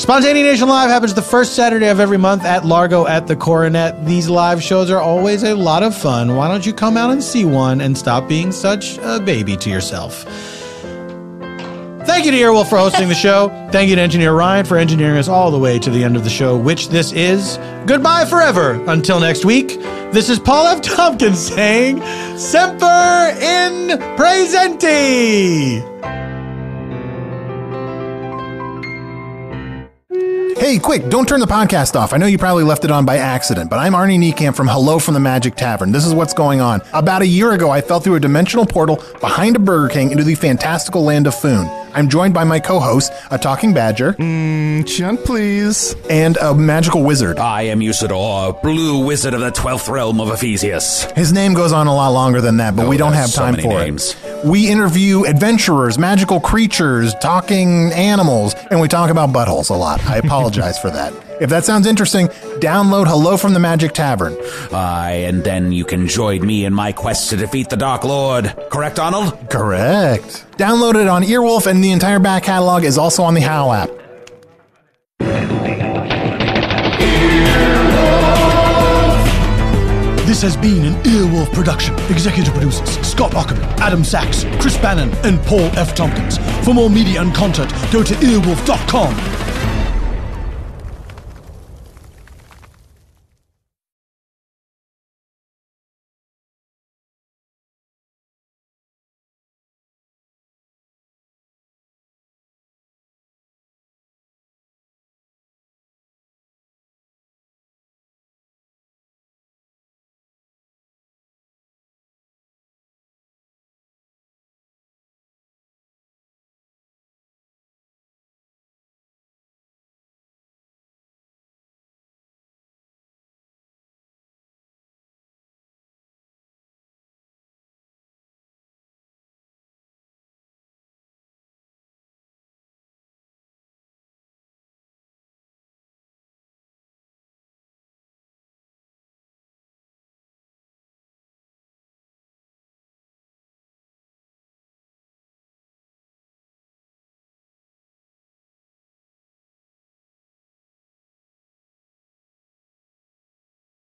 Spontaneanation Live happens the first Saturday of every month at Largo at the Coronet. These live shows are always a lot of fun. Why don't you come out and see one and stop being such a baby to yourself? Thank you to Earwolf for hosting the show. Thank you to Engineer Ryan for engineering us all the way to the end of the show, which this is. Goodbye forever. Until next week, this is Paul F. Tompkins saying, Semper in Presenti. Hey, quick, don't turn the podcast off. I know you probably left it on by accident, but I'm Arnie Niekamp from Hello from the Magic Tavern. This is what's going on. About a year ago, I fell through a dimensional portal behind a Burger King into the fantastical land of Foon. I'm joined by my co-host, a talking badger. Mmm, chunt please. And a magical wizard. I am Usador, blue wizard of the twelfth realm of Ephesius. His name goes on a lot longer than that, but oh, we don't have time so for names. It. We interview adventurers, magical creatures, talking animals, and we talk about buttholes a lot. I apologize for that. If that sounds interesting, download Hello from the Magic Tavern. Aye, uh, and then you can join me in my quest to defeat the Dark Lord. Correct, Donald? Correct. Download it on Earwolf, and the entire back catalog is also on the Howl app. This has been an Earwolf production. Executive producers Scott Ockham, Adam Sachs, Chris Bannon, and Paul F. Tompkins. For more media and content, go to earwolf dot com.